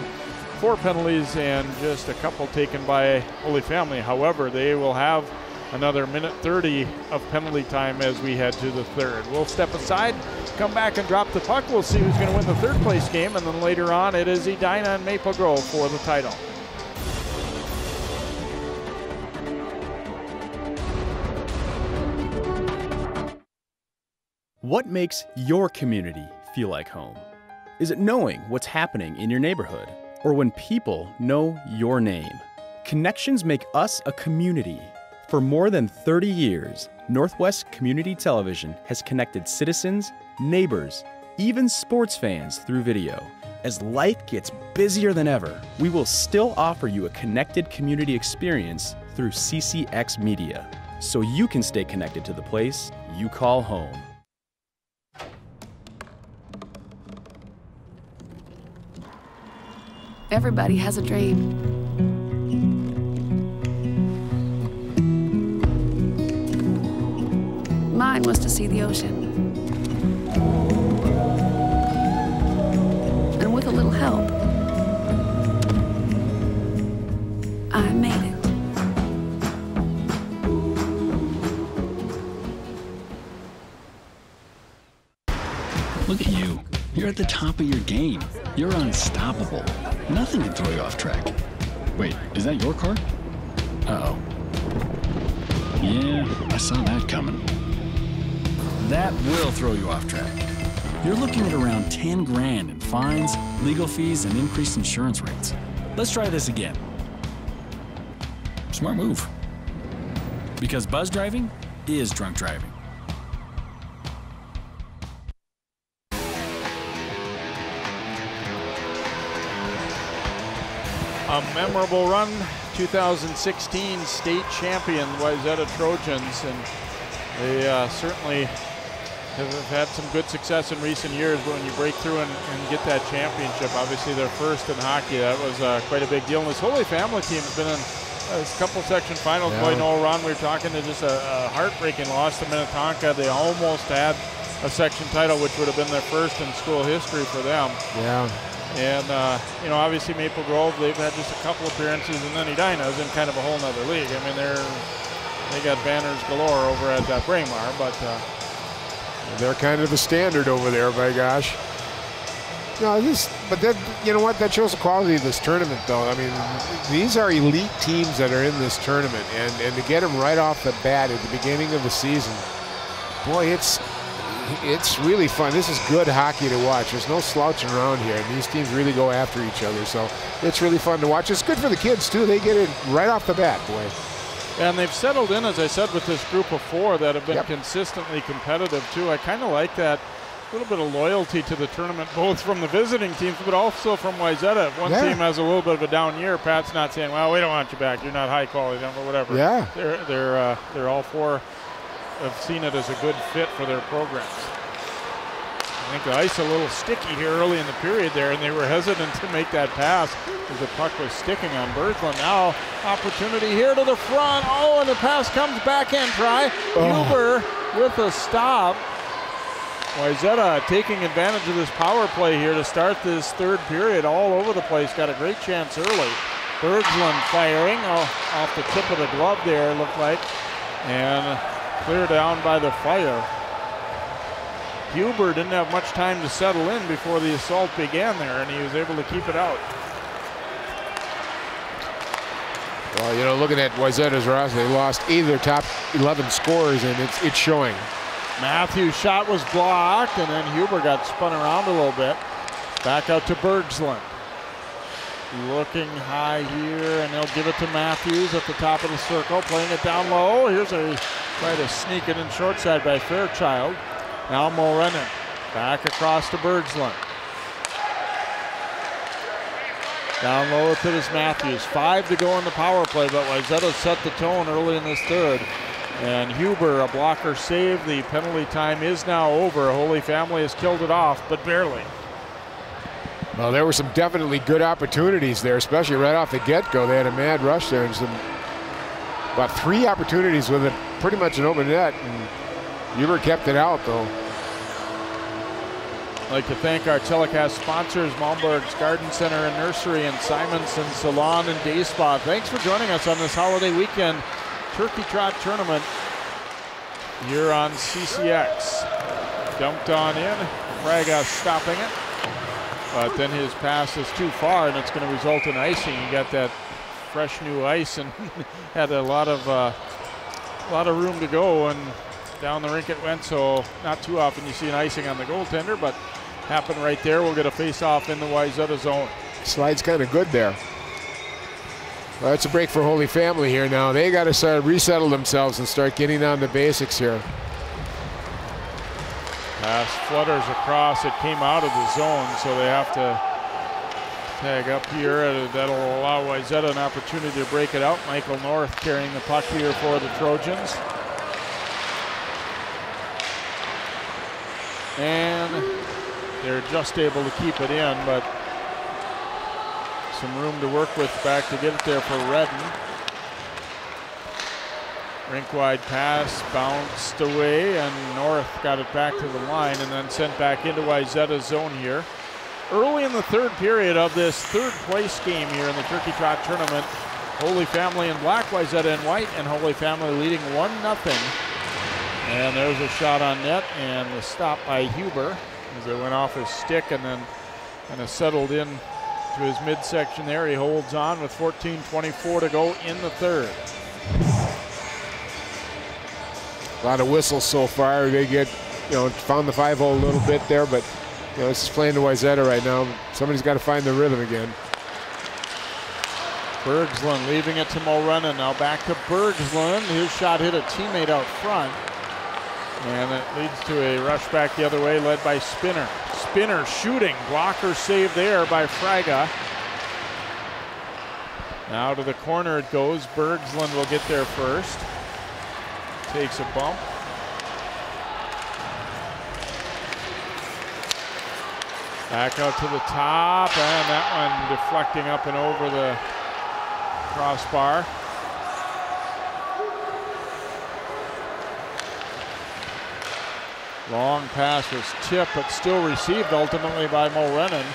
4 penalties and just a couple taken by Holy Family. However, they will have another minute 30 of penalty time as we head to the third. We'll step aside, come back and drop the puck. We'll see who's going to win the third place game. And then later on, it is Edina and Maple Grove for the title. What makes your community feel like home? Is it knowing what's happening in your neighborhood? Or when people know your name? Connections make us a community. For more than 30 years, Northwest Community Television has connected citizens, neighbors, even sports fans through video. As life gets busier than ever, we will still offer you a connected community experience through CCX Media, so you can stay connected to the place you call home. Everybody has a dream. Mine was to see the ocean. And with a little help, I made it. Look at you. You're at the top of your game. You're unstoppable. Nothing can throw you off track. Wait, is that your car? Uh-oh. Yeah, I saw that coming. That will throw you off track. You're looking at around 10 grand in fines, legal fees, and increased insurance rates. Let's try this again. Smart move. Because buzz driving is drunk driving. A memorable run, 2016 state champion Wayzata Trojans, and they certainly have had some good success in recent years. But when you break through and get that championship, obviously their first in hockey, that was quite a big deal. And this Holy Family team has been in a couple section finals. Yeah. Boy, Noel Rahn, we were talking to just a heartbreaking loss to Minnetonka. They almost had a section title, which would have been their first in school history for them. Yeah. And, you know, obviously Maple Grove, they've had just a couple appearances, and then Edina's in kind of a whole nother league. I mean, they got banners galore over at Braemar, but they're kind of the standard over there, by gosh. No, but you know what? That shows the quality of this tournament, though. I mean, these are elite teams that are in this tournament, and to get them right off the bat at the beginning of the season, boy, it's really fun. This is good hockey to watch. There's no slouching around here, and these teams really go after each other, so it's really fun to watch. It's good for the kids too. They get it right off the bat, boy. And they've settled in, as I said, with this group of 4 that have been consistently competitive too. I kind of like that little bit of loyalty to the tournament, both from the visiting teams but also from Wayzata. If one team has a little bit of a down year, Pat's not saying, well, we don't want you back, you're not high quality or whatever. Yeah, they're all 4 have seen it as a good fit for their programs. I think the ice a little sticky here early in the period there, and they were hesitant to make that pass because the puck was sticking on Berglund. Now opportunity here to the front. Oh, and the pass comes back in. Try Huber with a stop. Wayzata taking advantage of this power play here to start this third period, all over the place. Got a great chance early. Berglund firing off the tip of the glove there, looked like, and clear down by the fire. Huber didn't have much time to settle in before the assault began there, and he was able to keep it out. Well, you know, looking at Wayzata's roster, they lost either top 11 scorers, and it's showing. Matthews' shot was blocked, and then Huber got spun around a little bit. Back out to Berglund. Looking high here, and they'll give it to Matthews at the top of the circle, playing it down low. Here's a try to sneak it in short side by Fairchild. Now Mulrennan back across to Berglund. Down low to this Matthews. 5 to go in the power play, but Wayzata set the tone early in this third. And Huber, a blocker save. The penalty time is now over. Holy Family has killed it off, but barely. Well, there were some definitely good opportunities there, especially right off the get-go. They had a mad rush there and about 3 opportunities with it, pretty much an open net. And Huber kept it out, though. I'd like to thank our telecast sponsors, Malmberg's Garden Center and Nursery and Simonson Salon and Day Spa. Thanks for joining us on this holiday weekend Turkey Trot Tournament here on CCX. Dumped on in, Fraga stopping it. But then his pass is too far, and it's going to result in icing. He got that fresh new ice and had a lot of room to go, and down the rink it went. So not too often you see an icing on the goaltender, but happened right there. We'll get a face-off in the Wayzata zone. Slide's kind of good there. Well, it's a break for Holy Family here now. They got to start resettle themselves and start getting down to basics here. Pass flutters across. It came out of the zone, so they have to tag up here. That'll allow Wayzata an opportunity to break it out. Michael North carrying the puck here for the Trojans. And they're just able to keep it in, but some room to work with back to get it there for Redden. Rink-wide pass, bounced away, and North got it back to the line and then sent back into Wayzata's zone here. Early in the third period of this third-place game here in the Turkey Trot Tournament, Holy Family in black, Wayzata in white, and Holy Family leading 1-0. And there's a shot on net, and the stop by Huber as it went off his stick and then kind of settled in to his midsection there. He holds on with 14:24 to go in the third. A lot of whistles so far. They get, you know, found the 5-0 a little bit there, but you know, it's playing to Wayzata right now. Somebody's got to find the rhythm again. Berglund leaving it to Mulrennan. Now back to Berglund. His shot hit a teammate out front. And it leads to a rush back the other way, led by Spinner. Spinner shooting. Blocker save there by Fraga. Now to the corner it goes. Berglund will get there first. Takes a bump. Back out to the top, and that one deflecting up and over the crossbar. Long pass was tipped, but still received ultimately by Mulrennan.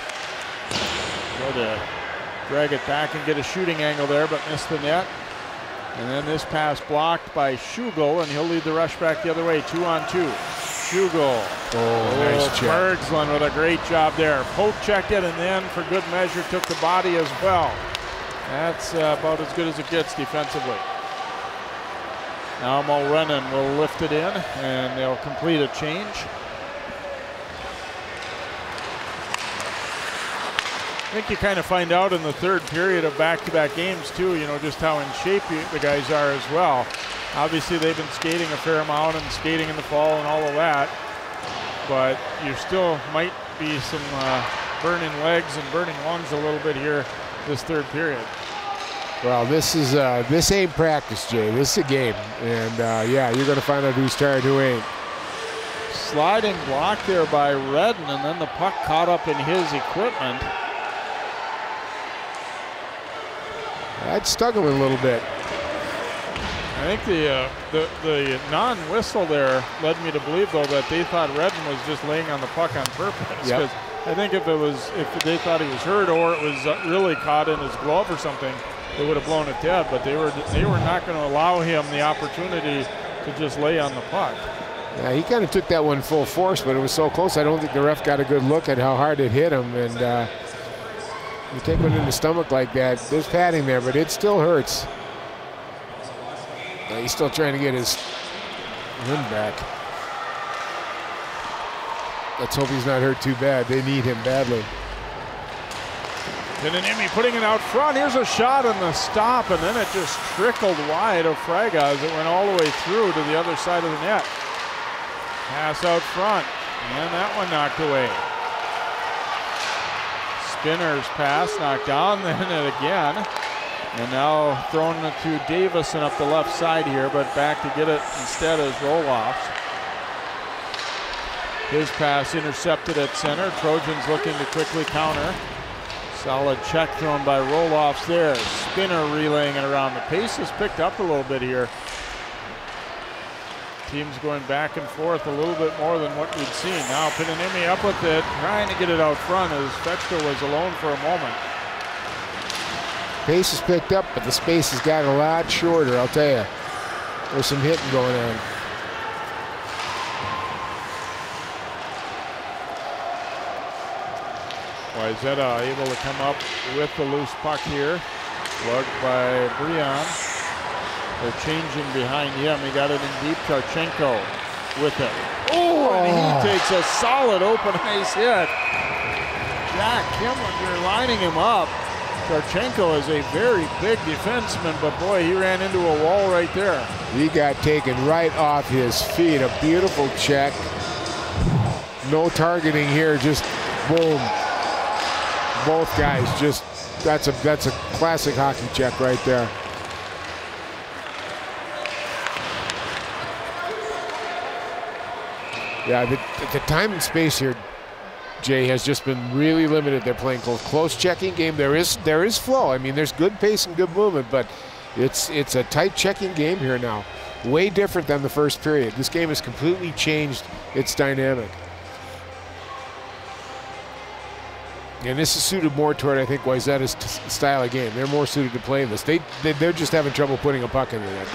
Tried to drag it back and get a shooting angle there, but missed the net. And then this pass blocked by Schugel, and he'll lead the rush back the other way. 2-on-2. Schugel. Oh, nice check. Berglund with a great job there. Pope checked it, and then for good measure took the body as well. That's about as good as it gets defensively. Now Mulrennan will lift it in, and they'll complete a change. I think you kind of find out in the third period of back-to-back games too, you know, just how in shape the guys are as well. Obviously they've been skating a fair amount and skating in the fall and all of that, but you still might be some burning legs and burning lungs a little bit here this third period. Well, this ain't practice, Jay. This is a game, and yeah, you're going to find out who's tired, who ain't. Sliding block there by Redden, and then the puck caught up in his equipment. I'd struggle a little bit. I think the non-whistle there led me to believe, though, that they thought Redden was just laying on the puck on purpose. Yep. I think if they thought he was hurt or it was really caught in his glove or something, they would have blown it dead. But they were not going to allow him the opportunity to just lay on the puck. Yeah, he kind of took that one full force, but it was so close. I don't think the ref got a good look at how hard it hit him. And you take one in the stomach like that, there's padding there, but it still hurts. He's still trying to get his wind back. Let's hope he's not hurt too bad. They need him badly. Pinanemi putting it out front. Here's a shot and the stop, and then it just trickled wide of Fraga as it went all the way through to the other side of the net. Pass out front, and that one knocked away. Spinner's pass knocked down, then it again. And now thrown to Davison up the left side here, but back to get it instead is Roloff's. His pass intercepted at center. Trojans looking to quickly counter. Solid check thrown by Roloff's there. Spinner relaying it around. The pace is picked up a little bit here. Teams going back and forth a little bit more than what we'd seen. Now Pinanemi up with it, trying to get it out front as Fechta was alone for a moment. Pace is picked up, but the space has gotten a lot shorter, I'll tell you. There's some hitting going on. Wayzata able to come up with the loose puck here. Lugged by Breon. They're changing behind him. He got it in deep. Tarchenko with it. Oh, and he takes a solid open ice hit. Jack Kimlinger lining him up. Tarchenko is a very big defenseman, but boy, he ran into a wall right there. He got taken right off his feet. A beautiful check. No targeting here, just boom. Both guys just, that's a classic hockey check right there. Yeah, the time and space here, Jay, has just been really limited. They're playing close checking game. There is flow. I mean, there's good pace and good movement, but it's a tight checking game here now. Way different than the first period. This game has completely changed its dynamic. And this is suited more toward, I think, Wayzata's style of game. They're more suited to playing this. They're just having trouble putting a puck in the net.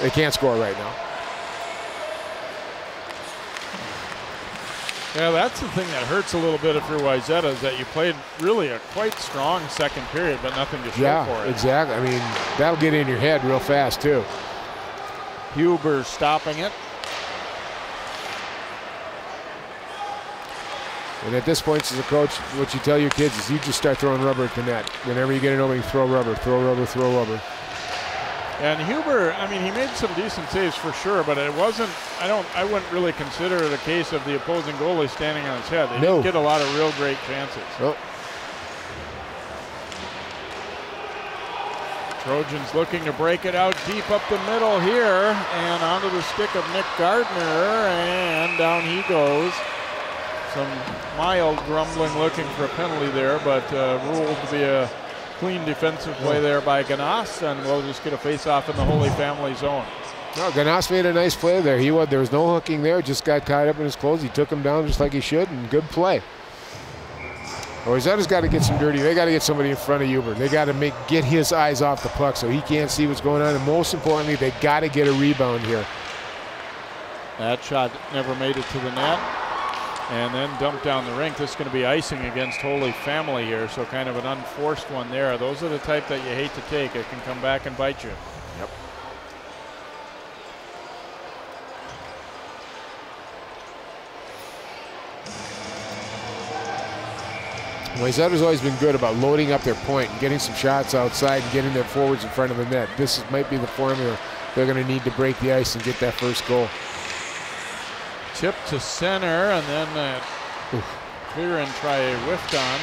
They can't score right now. Yeah, that's the thing that hurts a little bit if you're Wayzata, is that you played really a quite strong second period, but nothing to show for it. Yeah, exactly. I mean, that'll get in your head real fast, too. Huber stopping it. And at this point, as a coach, what you tell your kids is you just start throwing rubber at the net. Whenever you get an opening, throw rubber, throw rubber, throw rubber. And Huber, I mean, he made some decent saves for sure, but it wasn't, I wouldn't really consider it a case of the opposing goalie standing on his head. They didn't get a lot of real great chances. Nope. Trojans looking to break it out deep up the middle here, and onto the stick of Nick Gardner, and down he goes. Some mild grumbling looking for a penalty there, but ruled to be a clean defensive play there by Ganas, and we'll just get a face-off in the Holy Family zone. No, Ganas made a nice play there. There was no hooking there, just got tied up in his clothes. He took him down just like he should, and good play. Wayzata's got to get some dirty. They got to get somebody in front of Huber. They got to get his eyes off the puck so he can't see what's going on. And most importantly, they got to get a rebound here. That shot never made it to the net. And then dumped down the rink. This is going to be icing against Holy Family here, so kind of an unforced one there. Those are the type that you hate to take. It can come back and bite you. Yep. Wayzata's always been good about loading up their point and getting some shots outside and getting their forwards in front of the net. This might be the formula they're going to need to break the ice and get that first goal. Tip to center, and then clear and try a whiffed on.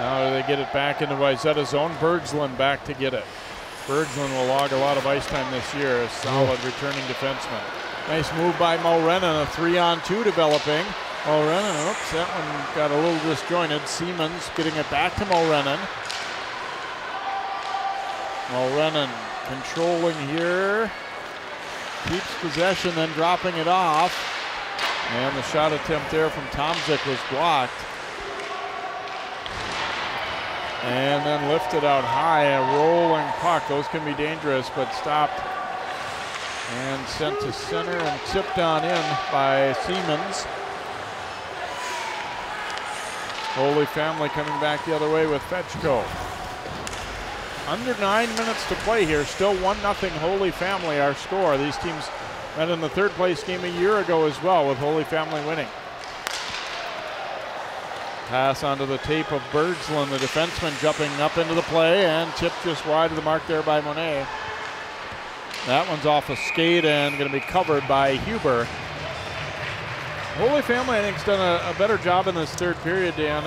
Now they get it back into Wayzata's zone. Bergslund back to get it. Bergslund will log a lot of ice time this year. A solid returning defenseman. Nice move by Mulrennan. A 3-on-2 developing. Mulrennan, oops, that one got a little disjointed. Siemens getting it back to Mulrennan. Mulrennan controlling here. Keeps possession, then dropping it off. And the shot attempt there from Tomczyk was blocked. And then lifted out high, a rolling puck. Those can be dangerous, but stopped and sent to center and tipped on in by Siemens. Holy Family coming back the other way with Fetchko. Under 9 minutes to play here, still 1-0 Holy Family our score. These teams met in the third place game a year ago as well, with Holy Family winning. Pass onto the tape of Bergsland, the defenseman jumping up into the play, and tip just wide of the mark there by Monet. That one's off a skate and going to be covered by Huber. Holy Family, I think, has done a better job in this third period, Dan.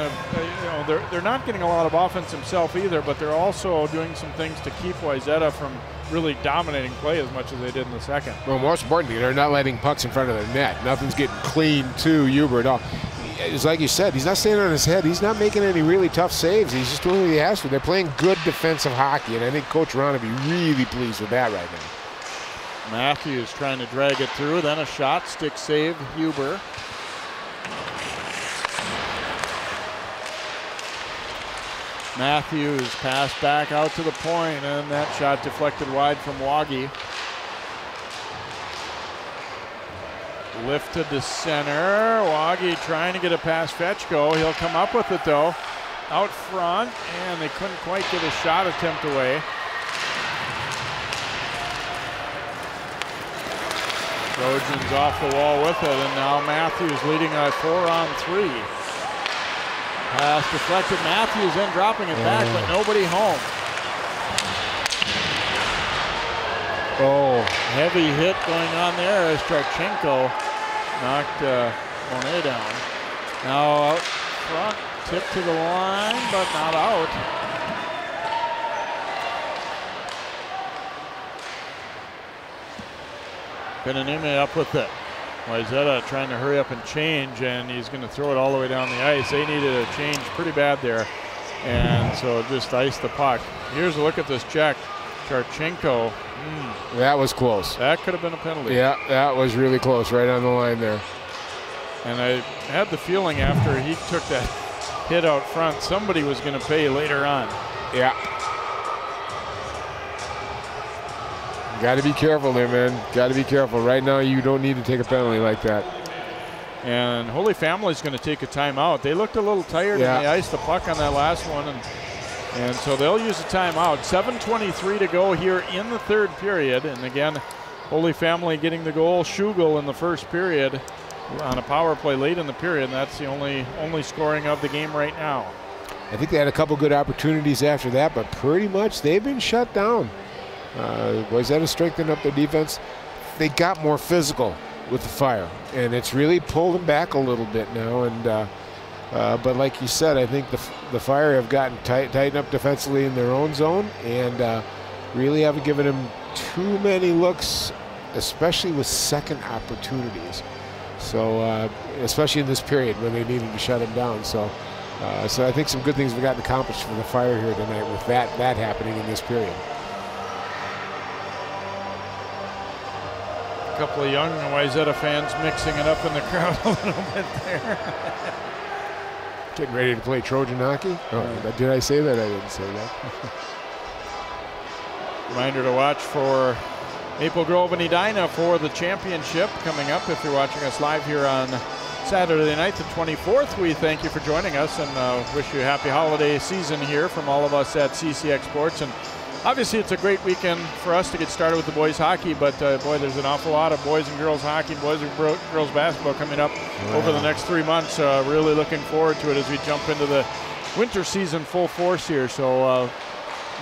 They're not getting a lot of offense themselves either, but they're also doing some things to keep Wayzata from really dominating play as much as they did in the second. Well, more importantly, they're not letting pucks in front of their net. Nothing's getting clean to Huber at all. It's like you said, he's not standing on his head. He's not making any really tough saves. He's just doing what he has to. They're playing good defensive hockey, and I think Coach Rahn would be really pleased with that right now. Matthews trying to drag it through, then a shot, stick save, Huber. Matthews passed back out to the point, and that shot deflected wide from Waggy. Lifted to center. Waggy trying to get a pass Fetchko. He'll come up with it though. Out front, and they couldn't quite get a shot attempt away. Trojans off the wall with it, and now Matthews leading a 4-on-3. Pass deflected. Matthews then dropping it back, but nobody home. Oh, heavy hit going on there as Trachenko knocked Monet down. Now out front, tip to the line, but not out. Pinanemi up with it. Wayzata trying to hurry up and change, and he's going to throw it all the way down the ice. They needed a change pretty bad there, and so just iced the puck. Here's a look at this check. Trachenko. That was close. That could have been a penalty. Yeah, that was really close, right on the line there. And I had the feeling after he took that hit out front, somebody was going to pay later on. Yeah. Got to be careful there, man. Got to be careful. Right now, you don't need to take a penalty like that. And Holy Family's going to take a timeout. They looked a little tired and they iced the puck on that last one. And so they'll use a timeout. 7:23 to go here in the third period. And again, Holy Family getting the goal. Schugel in the first period on a power play late in the period. And that's the only scoring of the game right now. I think they had a couple good opportunities after that, but pretty much they've been shut down. Wayzata strengthened up their defense. They got more physical with the fire, and it's really pulled them back a little bit now. And but like you said, I think the Fire have gotten tightened up defensively in their own zone, and really haven't given them too many looks, especially with second opportunities. So especially in this period when they needed to shut them down. So I think some good things have gotten accomplished for the Fire here tonight with that happening in this period. A couple of young Wayzata fans mixing it up in the crowd a little bit there. Getting ready to play Trojan hockey? Oh, did I say that? I didn't say that. Reminder to watch for Maple Grove and Edina for the championship coming up. If you're watching us live here on Saturday night, the 24th, we thank you for joining us and wish you a happy holiday season here from all of us at CCX Sports. And obviously, it's a great weekend for us to get started with the boys hockey, but boy, there's an awful lot of boys and girls hockey, boys and girls basketball coming up over the next 3 months. Really looking forward to it as we jump into the winter season full force here. So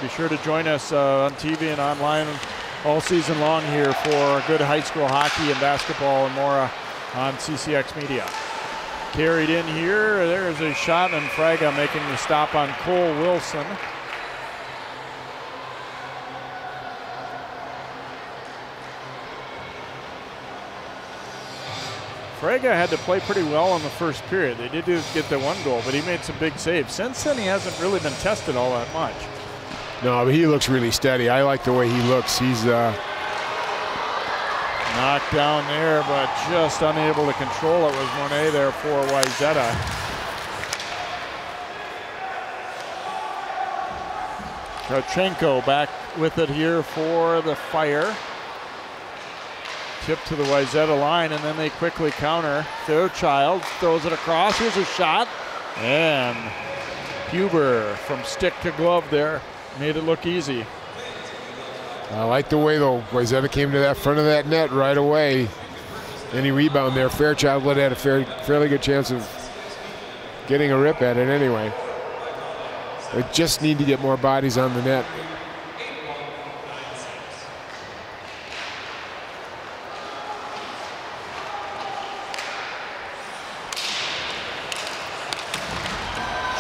be sure to join us on TV and online all season long here for good high school hockey and basketball and more on CCX Media. Carried in here, there's a shot, and Fraga making the stop on Cole Wilson. Fraga had to play pretty well in the first period. They did get the one goal, but he made some big saves. Since then, he hasn't really been tested all that much. No, but he looks really steady. I like the way he looks. He's knocked down there, but just unable to control it. Was Monet there for Wayzata. Krachenko back with it here for the Fire. Tip to the Wayzata line, and then they quickly counter. Fairchild throws it across. Here's a shot. And Huber from stick to glove there. Made it look easy. I like the way, though, Wayzata came to that front of that net right away. Any rebound there, Fairchild would have had a fairly good chance of getting a rip at it anyway. They just need to get more bodies on the net.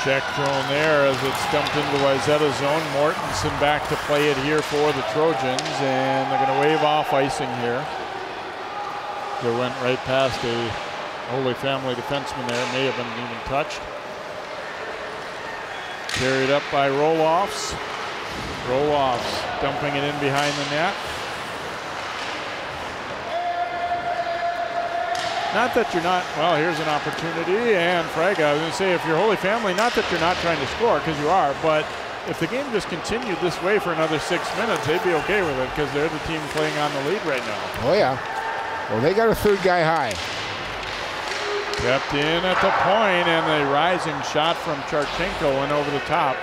Check thrown there as it's dumped into Wayzata's zone. Mortensen back to play it here for the Trojans, and they're going to wave off icing here. They went right past a Holy Family defenseman there. May have been even touched. Carried up by Roloffs. Roloffs dumping it in behind the net. Not that you're not, well, here's an opportunity, and Fraga, I was going to say, if you're Holy Family, not that you're not trying to score, because you are, but if the game just continued this way for another 6 minutes, they'd be okay with it, because they're the team playing on the lead right now. Oh, yeah. Well, they got a third guy high. Kept in at the point, and the rising shot from Charchenko went over the top.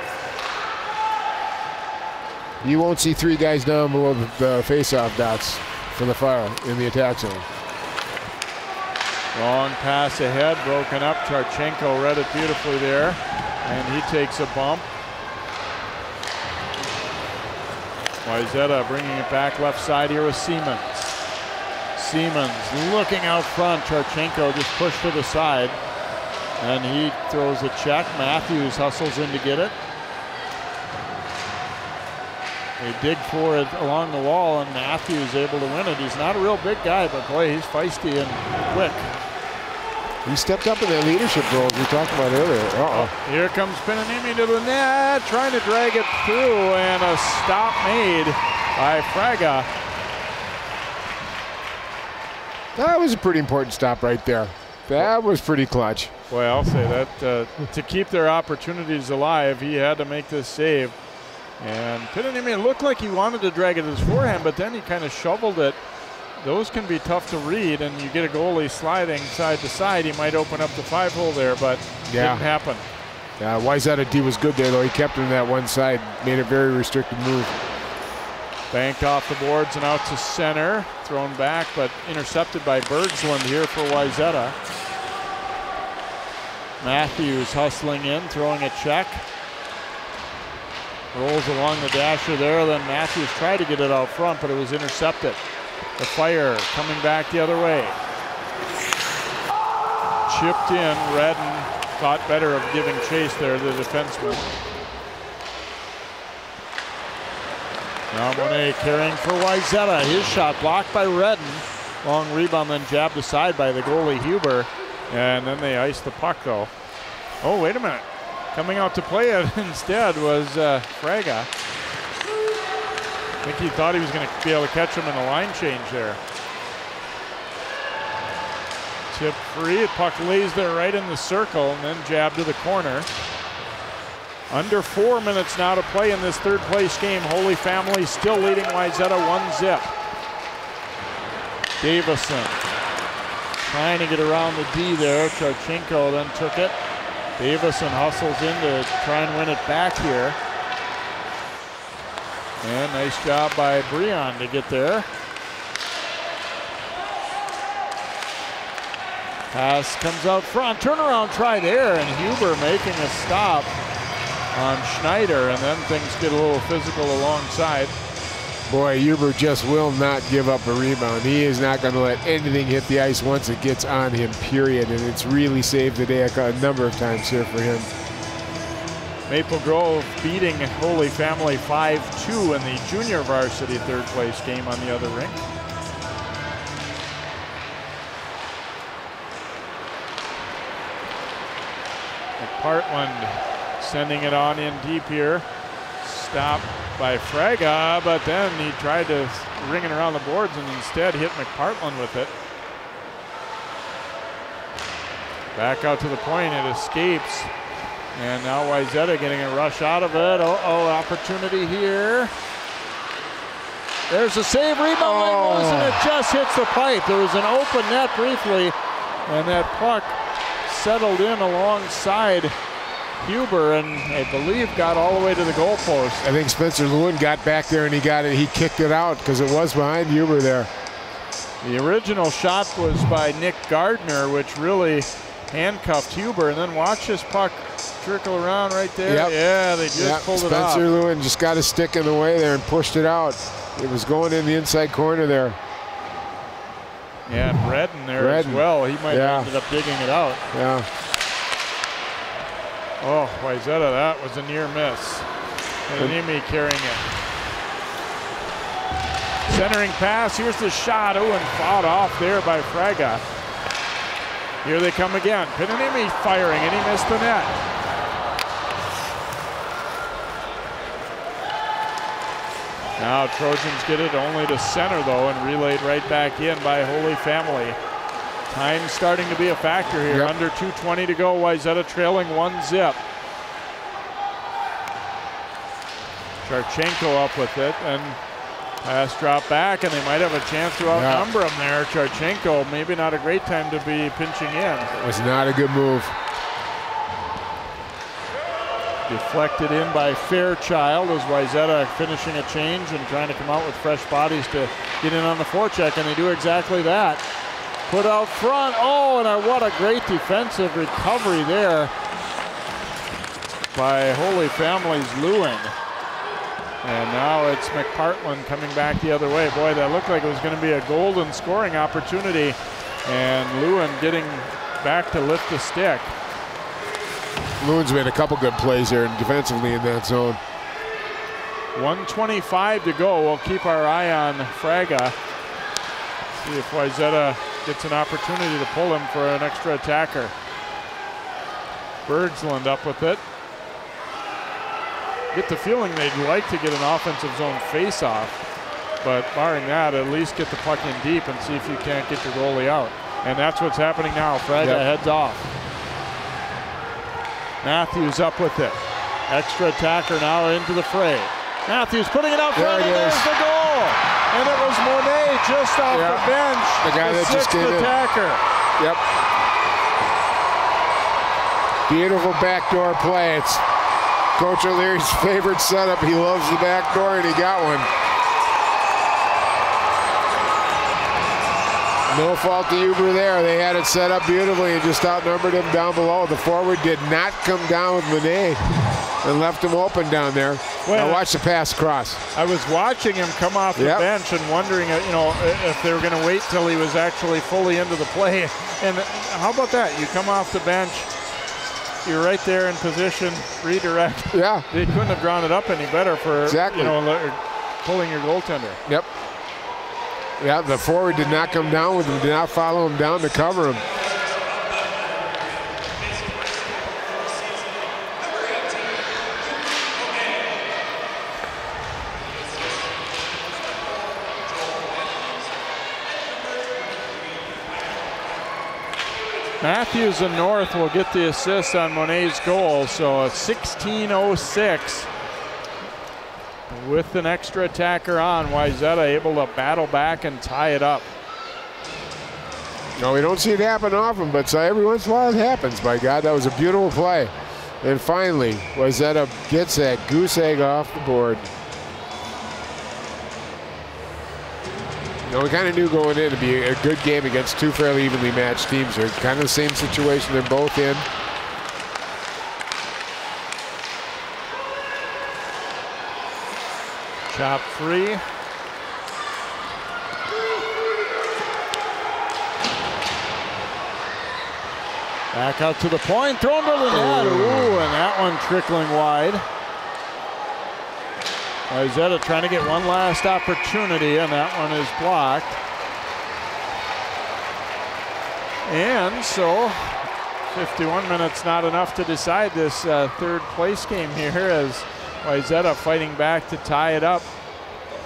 You won't see three guys down below the faceoff dots for the Fire in the attack zone. Long pass ahead, broken up. Charchenko read it beautifully there, and he takes a bump. Wayzata bringing it back left side here with Siemens. Siemens looking out front. Turchenko just pushed to the side, and he throws a check. Matthews hustles in to get it. They dig for it along the wall, and Matthews able to win it. He's not a real big guy, but boy, he's feisty and quick. He stepped up in that leadership role we talked about earlier. Uh-oh. Here comes Pinanemi to the net, trying to drag it through, and a stop made by Fraga. That was a pretty important stop right there. That was pretty clutch. Boy, I'll say that. To keep their opportunities alive, he had to make this save. And Pinanemi looked like he wanted to drag it to his forehand, but then he kind of shoveled it. Those can be tough to read, and you get a goalie sliding side to side. He might open up the five hole there, but yeah, didn't happen. Yeah, Wayzata D was good there, though. He kept him that one side, made a very restricted move. Banked off the boards and out to center. Thrown back, but intercepted by Bergsland here for Wayzata. Matthews hustling in, throwing a check. Rolls along the dasher there, then Matthews tried to get it out front, but it was intercepted. The Fire coming back the other way. Chipped in, Redden thought better of giving chase there, the defenseman. Now Monet carrying for Wayzata. His shot blocked by Redden. Long rebound, then jabbed aside by the goalie Huber. And then they iced the puck, though. Oh, wait a minute. Coming out to play it instead was Fraga. I think he thought he was going to be able to catch him in a line change there. Tip free. Puck lays there right in the circle and then jabbed to the corner. Under 4 minutes now to play in this third-place game. Holy Family still leading Wayzata 1-0. Davison trying to get around the D there. Charchenko then took it. Davison hustles in to try and win it back here. And nice job by Breon to get there. Pass comes out front. Turnaround try there, and Huber making a stop on Schneider, and then things get a little physical alongside. Boy, Huber just will not give up a rebound. He is not going to let anything hit the ice once it gets on him, period. And it's really saved the day a number of times here for him. Maple Grove beating Holy Family 5-2 in the junior varsity third place game on the other rink. McPartland sending it on in deep here. stop by Fraga, but then he tried to ring it around the boards and instead hit McPartland with it. Back out to the point, it escapes. And now Wayzata getting a rush out of it. Uh-oh, opportunity here. There's a save, rebound, and it just hits the pipe. There was an open net briefly, and that puck settled in alongside Huber, and I believe got all the way to the goalpost. I think Spencer Lewin got back there and he got it. He kicked it out because it was behind Huber there. The original shot was by Nick Gardner, which really handcuffed Huber, and then watch this puck trickle around right there. Yep. Yeah, they just pulled it off. Spencer Lewin just got a stick in the way there and pushed it out. It was going in the inside corner there. Yeah, Bredin there as well. He might have ended up digging it out. Yeah. Oh, Wayzata, that was a near miss. Pinanemi carrying it. Centering pass, here's the shot. Oh, and fought off there by Fraga. Here they come again. Pinanemi firing, and he missed the net. Now Trojans get it only to center, though, and relayed right back in by Holy Family. Time starting to be a factor here. Under 2:20 to go. Wayzata trailing 1-0. Charchenko up with it, and pass drop back, and they might have a chance to outnumber him there. Charchenko, maybe not a great time to be pinching in. It was not a good move. Deflected in by Fairchild as Wayzata finishing a change and trying to come out with fresh bodies to get in on the forecheck, and they do exactly that. Put out front. Oh, and what a great defensive recovery there by Holy Family's Lewin. And now it's McPartland coming back the other way. Boy, that looked like it was going to be a golden scoring opportunity. And Lewin getting back to lift the stick. Lewin's made a couple good plays here defensively in that zone. 1:25 to go. We'll keep our eye on Fraga. See if Wayzata gets an opportunity to pull him for an extra attacker. Bergsland up with it. Get the feeling they'd like to get an offensive zone faceoff, but barring that, at least get the puck in deep and see if you can't get your goalie out. And that's what's happening now. Fraga heads off. Matthews up with it. Extra attacker now into the fray. Matthews putting it out front, and there's the goal. And it was Monet just off the bench, the guy that just came in. Yep. Beautiful backdoor play. It's Coach O'Leary's favorite setup. He loves the backdoor, and he got one. No fault to Huber there. They had it set up beautifully and just outnumbered him down below. The forward did not come down with Monet and left him open down there. Well, now watch the pass cross. I was watching him come off the bench and wondering, you know, if they were going to wait till he was actually fully into the play. And how about that? You come off the bench, you're right there in position, redirect. Yeah. They couldn't have drawn it up any better for you know, pulling your goaltender. Yep. Yeah, the forward did not come down with him, did not follow him down to cover him. Matthews and North will get the assist on Monet's goal, so a 16:06 with an extra attacker on. Wayzata able to battle back and tie it up. No, we don't see it happen often, but every once in a while it happens. By God, that was a beautiful play. And finally, Wayzata gets that goose egg off the board. You know, we kind of knew going in it'd be a good game against two fairly evenly matched teams. They're kind of the same situation they're both in. Chop free. Back out to the point, thrown to the net. Ooh, and that one trickling wide. Wayzata trying to get one last opportunity, and that one is blocked. And so 51 minutes not enough to decide this third place game here as Wayzata fighting back to tie it up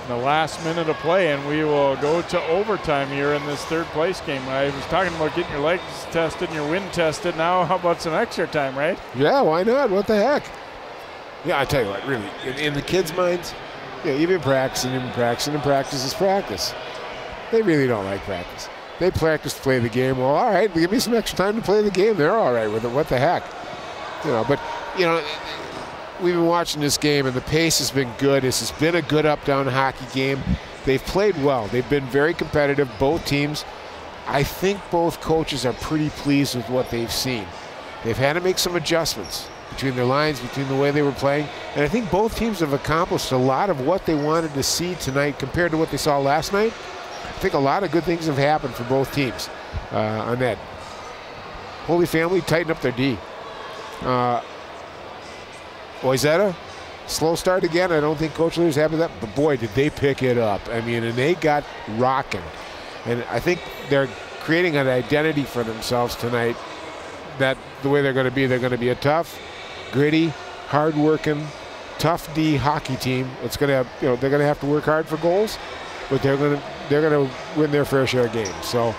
in the last minute of play, and we will go to overtime here in this third place game. I was talking about getting your legs tested and your wind tested. Now how about some extra time, right? Yeah, why not? What the heck? Yeah, I tell you what, really, in the kids' minds, yeah, you've been practicing and practicing, and practice is practice. They really don't like practice. They practice to play the game. Well, all right, give me some extra time to play the game. They're all right with it. What the heck? You know, but, you know, we've been watching this game, and the pace has been good. This has been a good up-down hockey game. They've played well. They've been very competitive, both teams. I think both coaches are pretty pleased with what they've seen. They've had to make some adjustments between their lines, between the way they were playing. And I think both teams have accomplished a lot of what they wanted to see tonight compared to what they saw last night. I think a lot of good things have happened for both teams on that. Holy Family tighten up their D. Wayzata, slow start again. I don't think Coach Leary's happy with that, but boy, did they pick it up. I mean, and they got rocking. And I think they're creating an identity for themselves tonight that the way they're going to be a tough, gritty, hard-working, tough D hockey team. It's going to, you know, they're going to have to work hard for goals, but they're going to win their fair share of games. So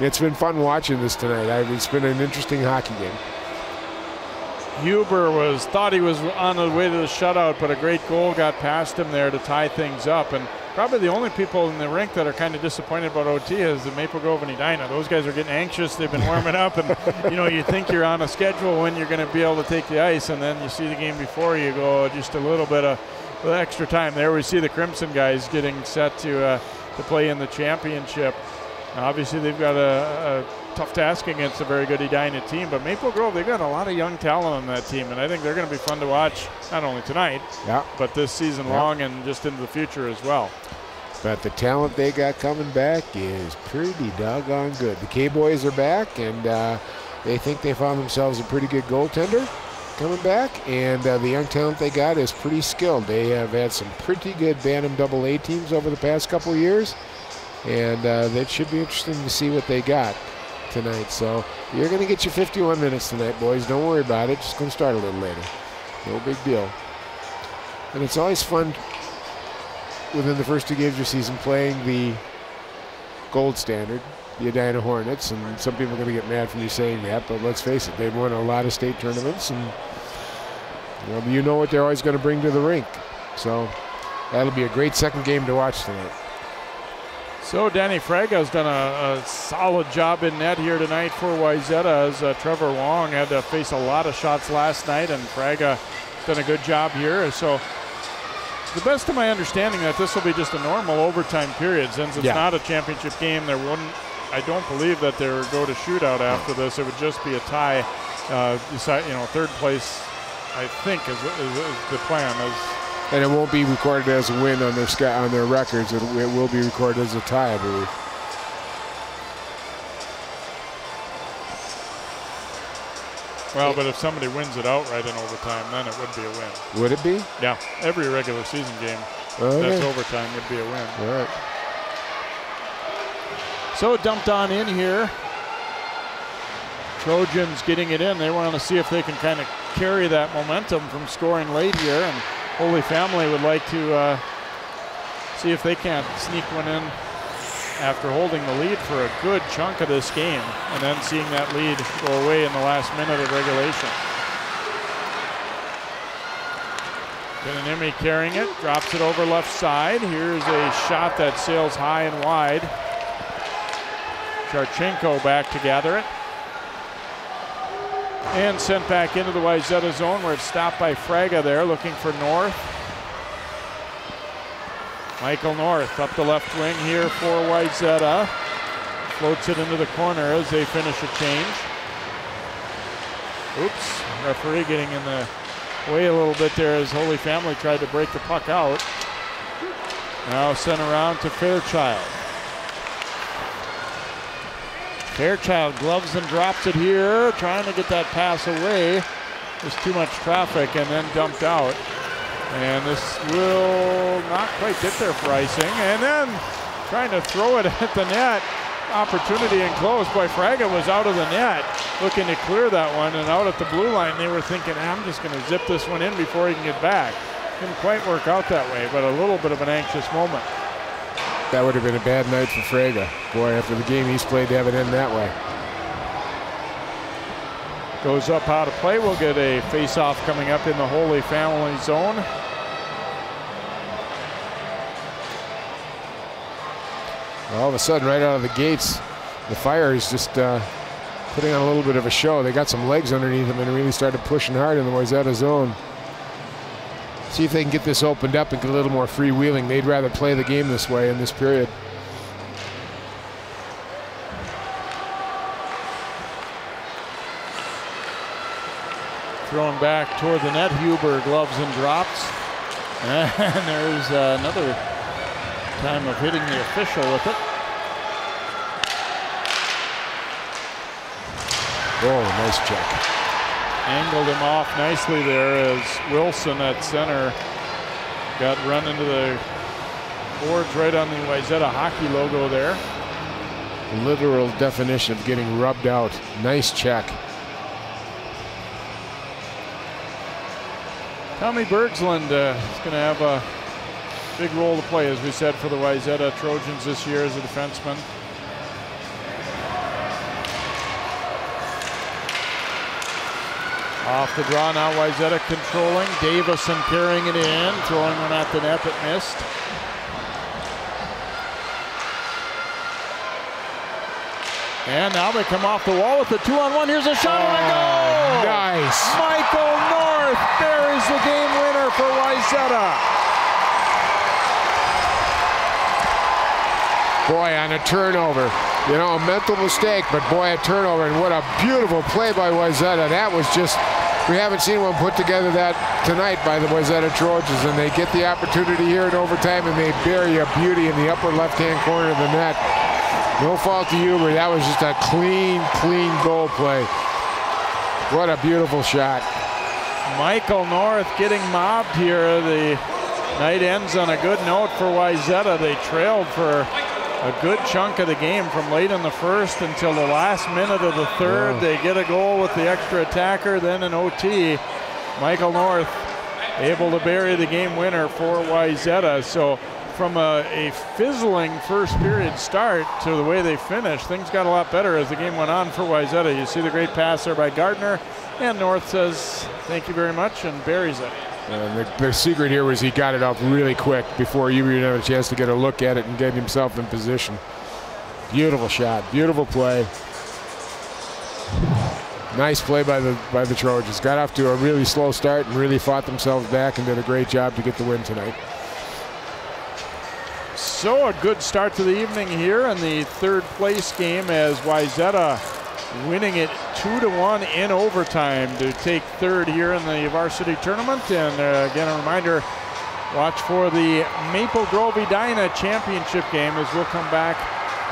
it's been fun watching this tonight. It's been an interesting hockey game. Huber thought he was on the way to the shutout, but a great goal got past him there to tie things up. And probably the only people in the rink that are kind of disappointed about OT is the Maple Grove and Edina. Those guys are getting anxious. They've been warming up, and you know, you think you're on a schedule when you're going to be able to take the ice, and then you see the game before you go just a little bit of extra time. There we see the Crimson guys getting set to play in the championship. Now, obviously, they've got a tough task against a very good Edina team, but Maple Grove, they've got a lot of young talent on that team, and I think they're going to be fun to watch not only tonight, but this season long and just into the future as well. But the talent they got coming back is pretty doggone good. The K-Boys are back, and they think they found themselves a pretty good goaltender coming back, and the young talent they got is pretty skilled. They have had some pretty good Bantam AA teams over the past couple of years, and that should be interesting to see what they got tonight. So you're going to get your 51 minutes tonight, boys. Don't worry about it. Just going to start a little later. No big deal. And it's always fun within the first two games of your season playing the gold standard, the Edina Hornets. And some people are going to get mad for you saying that, but let's face it, they've won a lot of state tournaments, and you know what they're always going to bring to the rink. So that'll be a great second game to watch tonight. So Danny Fraga's done a solid job in net here tonight for Wayzata, as Trevor Wong had to face a lot of shots last night, and Fraga's done a good job here. So to the best of my understanding, that this will be just a normal overtime period, since it's not a championship game. There wouldn't, I don't believe that there would go to shootout after this. It would just be a tie. You know, third place, I think, is the plan. And it won't be recorded as a win on their records. It will be recorded as a tie, I believe. Well, but if somebody wins it outright in overtime, then it would be a win. Would it be? Yeah. Every regular season game that's overtime would be a win. All right. So dumped on in here. Trojans getting it in. They want to see if they can kind of carry that momentum from scoring late here, and Holy Family would like to see if they can't sneak one in after holding the lead for a good chunk of this game and then seeing that lead go away in the last minute of regulation. Pinanemi carrying it, drops it over left side. Here's a shot that sails high and wide. Charchenko back to gather it. And sent back into the Wayzata zone, where it's stopped by Fraga there, looking for North. Michael North up the left wing here for Wayzata. Floats it into the corner as they finish a change. Oops, referee getting in the way a little bit there as Holy Family tried to break the puck out. Now sent around to Fairchild. Fairchild gloves and drops it here, trying to get that pass away. There's too much traffic, and then dumped out. And this will not quite get there for icing. And then trying to throw it at the net. Opportunity enclosed by Fraga, was out of the net, looking to clear that one, and out at the blue line. They were thinking, I'm just going to zip this one in before he can get back. Didn't quite work out that way, but a little bit of an anxious moment. That would have been a bad night for Fraga. Boy, after the game he's played to have it end that way. Goes up out of play. We'll get a face-off coming up in the Holy Family zone. All of a sudden, right out of the gates, the Fire is just putting on a little bit of a show. They got some legs underneath them and really started pushing hard in the Wayzata zone. See if they can get this opened up and get a little more freewheeling. They'd rather play the game this way in this period. Thrown back toward the net. Huber gloves and drops. And there's another time of hitting the official with it. Oh, nice check. Angled him off nicely there as Wilson at center got run into the boards right on the Wayzata hockey logo there. Literal definition of getting rubbed out. Nice check. Tommy Bergsland is going to have a big role to play, as we said, for the Wayzata Trojans this year as a defenseman. Off the draw now, Wayzata controlling. Davison carrying it in, throwing one at the net that missed. And now they come off the wall with the 2-on-1. Here's a shot and a goal! Nice! Michael North, there is the game winner for Wayzata. Boy, on a turnover. You know, a mental mistake, but boy, a turnover, and what a beautiful play by Wayzata. That was just, we haven't seen one put together that tonight by the Wayzata Trojans, and they get the opportunity here in overtime, and they bury a beauty in the upper left-hand corner of the net. No fault to Huber. That was just a clean, clean goal play. What a beautiful shot. Michael North getting mobbed here. The night ends on a good note for Wayzata. They trailed for a good chunk of the game from late in the first until the last minute of the third. Wow. They get a goal with the extra attacker, then an OT. Michael North able to bury the game winner for Wayzata. So from a fizzling first period start to the way they finished, things got a lot better as the game went on for Wayzata. You see the great pass there by Gardner, and North says thank you very much and buries it. And the secret here was he got it up really quick before Huber even had a chance to get a look at it and get himself in position. Beautiful shot, beautiful play. Nice play by the Trojans. Got off to a really slow start and really fought themselves back and did a great job to get the win tonight. So a good start to the evening here in the third place game, as Wayzata winning it 2-1 in overtime to take third here in the varsity tournament. And again, a reminder, watch for the Maple Grove Edina championship game, as we'll come back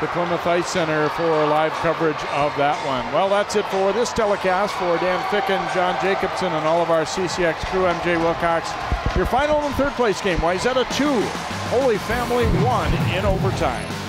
to Plymouth Ice Center for live coverage of that one. Well, that's it for this telecast. For Dan Ficken, John Jacobson, and all of our CCX crew, I'm Jay Wilcox. Your final and third place game, Wayzata 2, Holy Family 1 in overtime.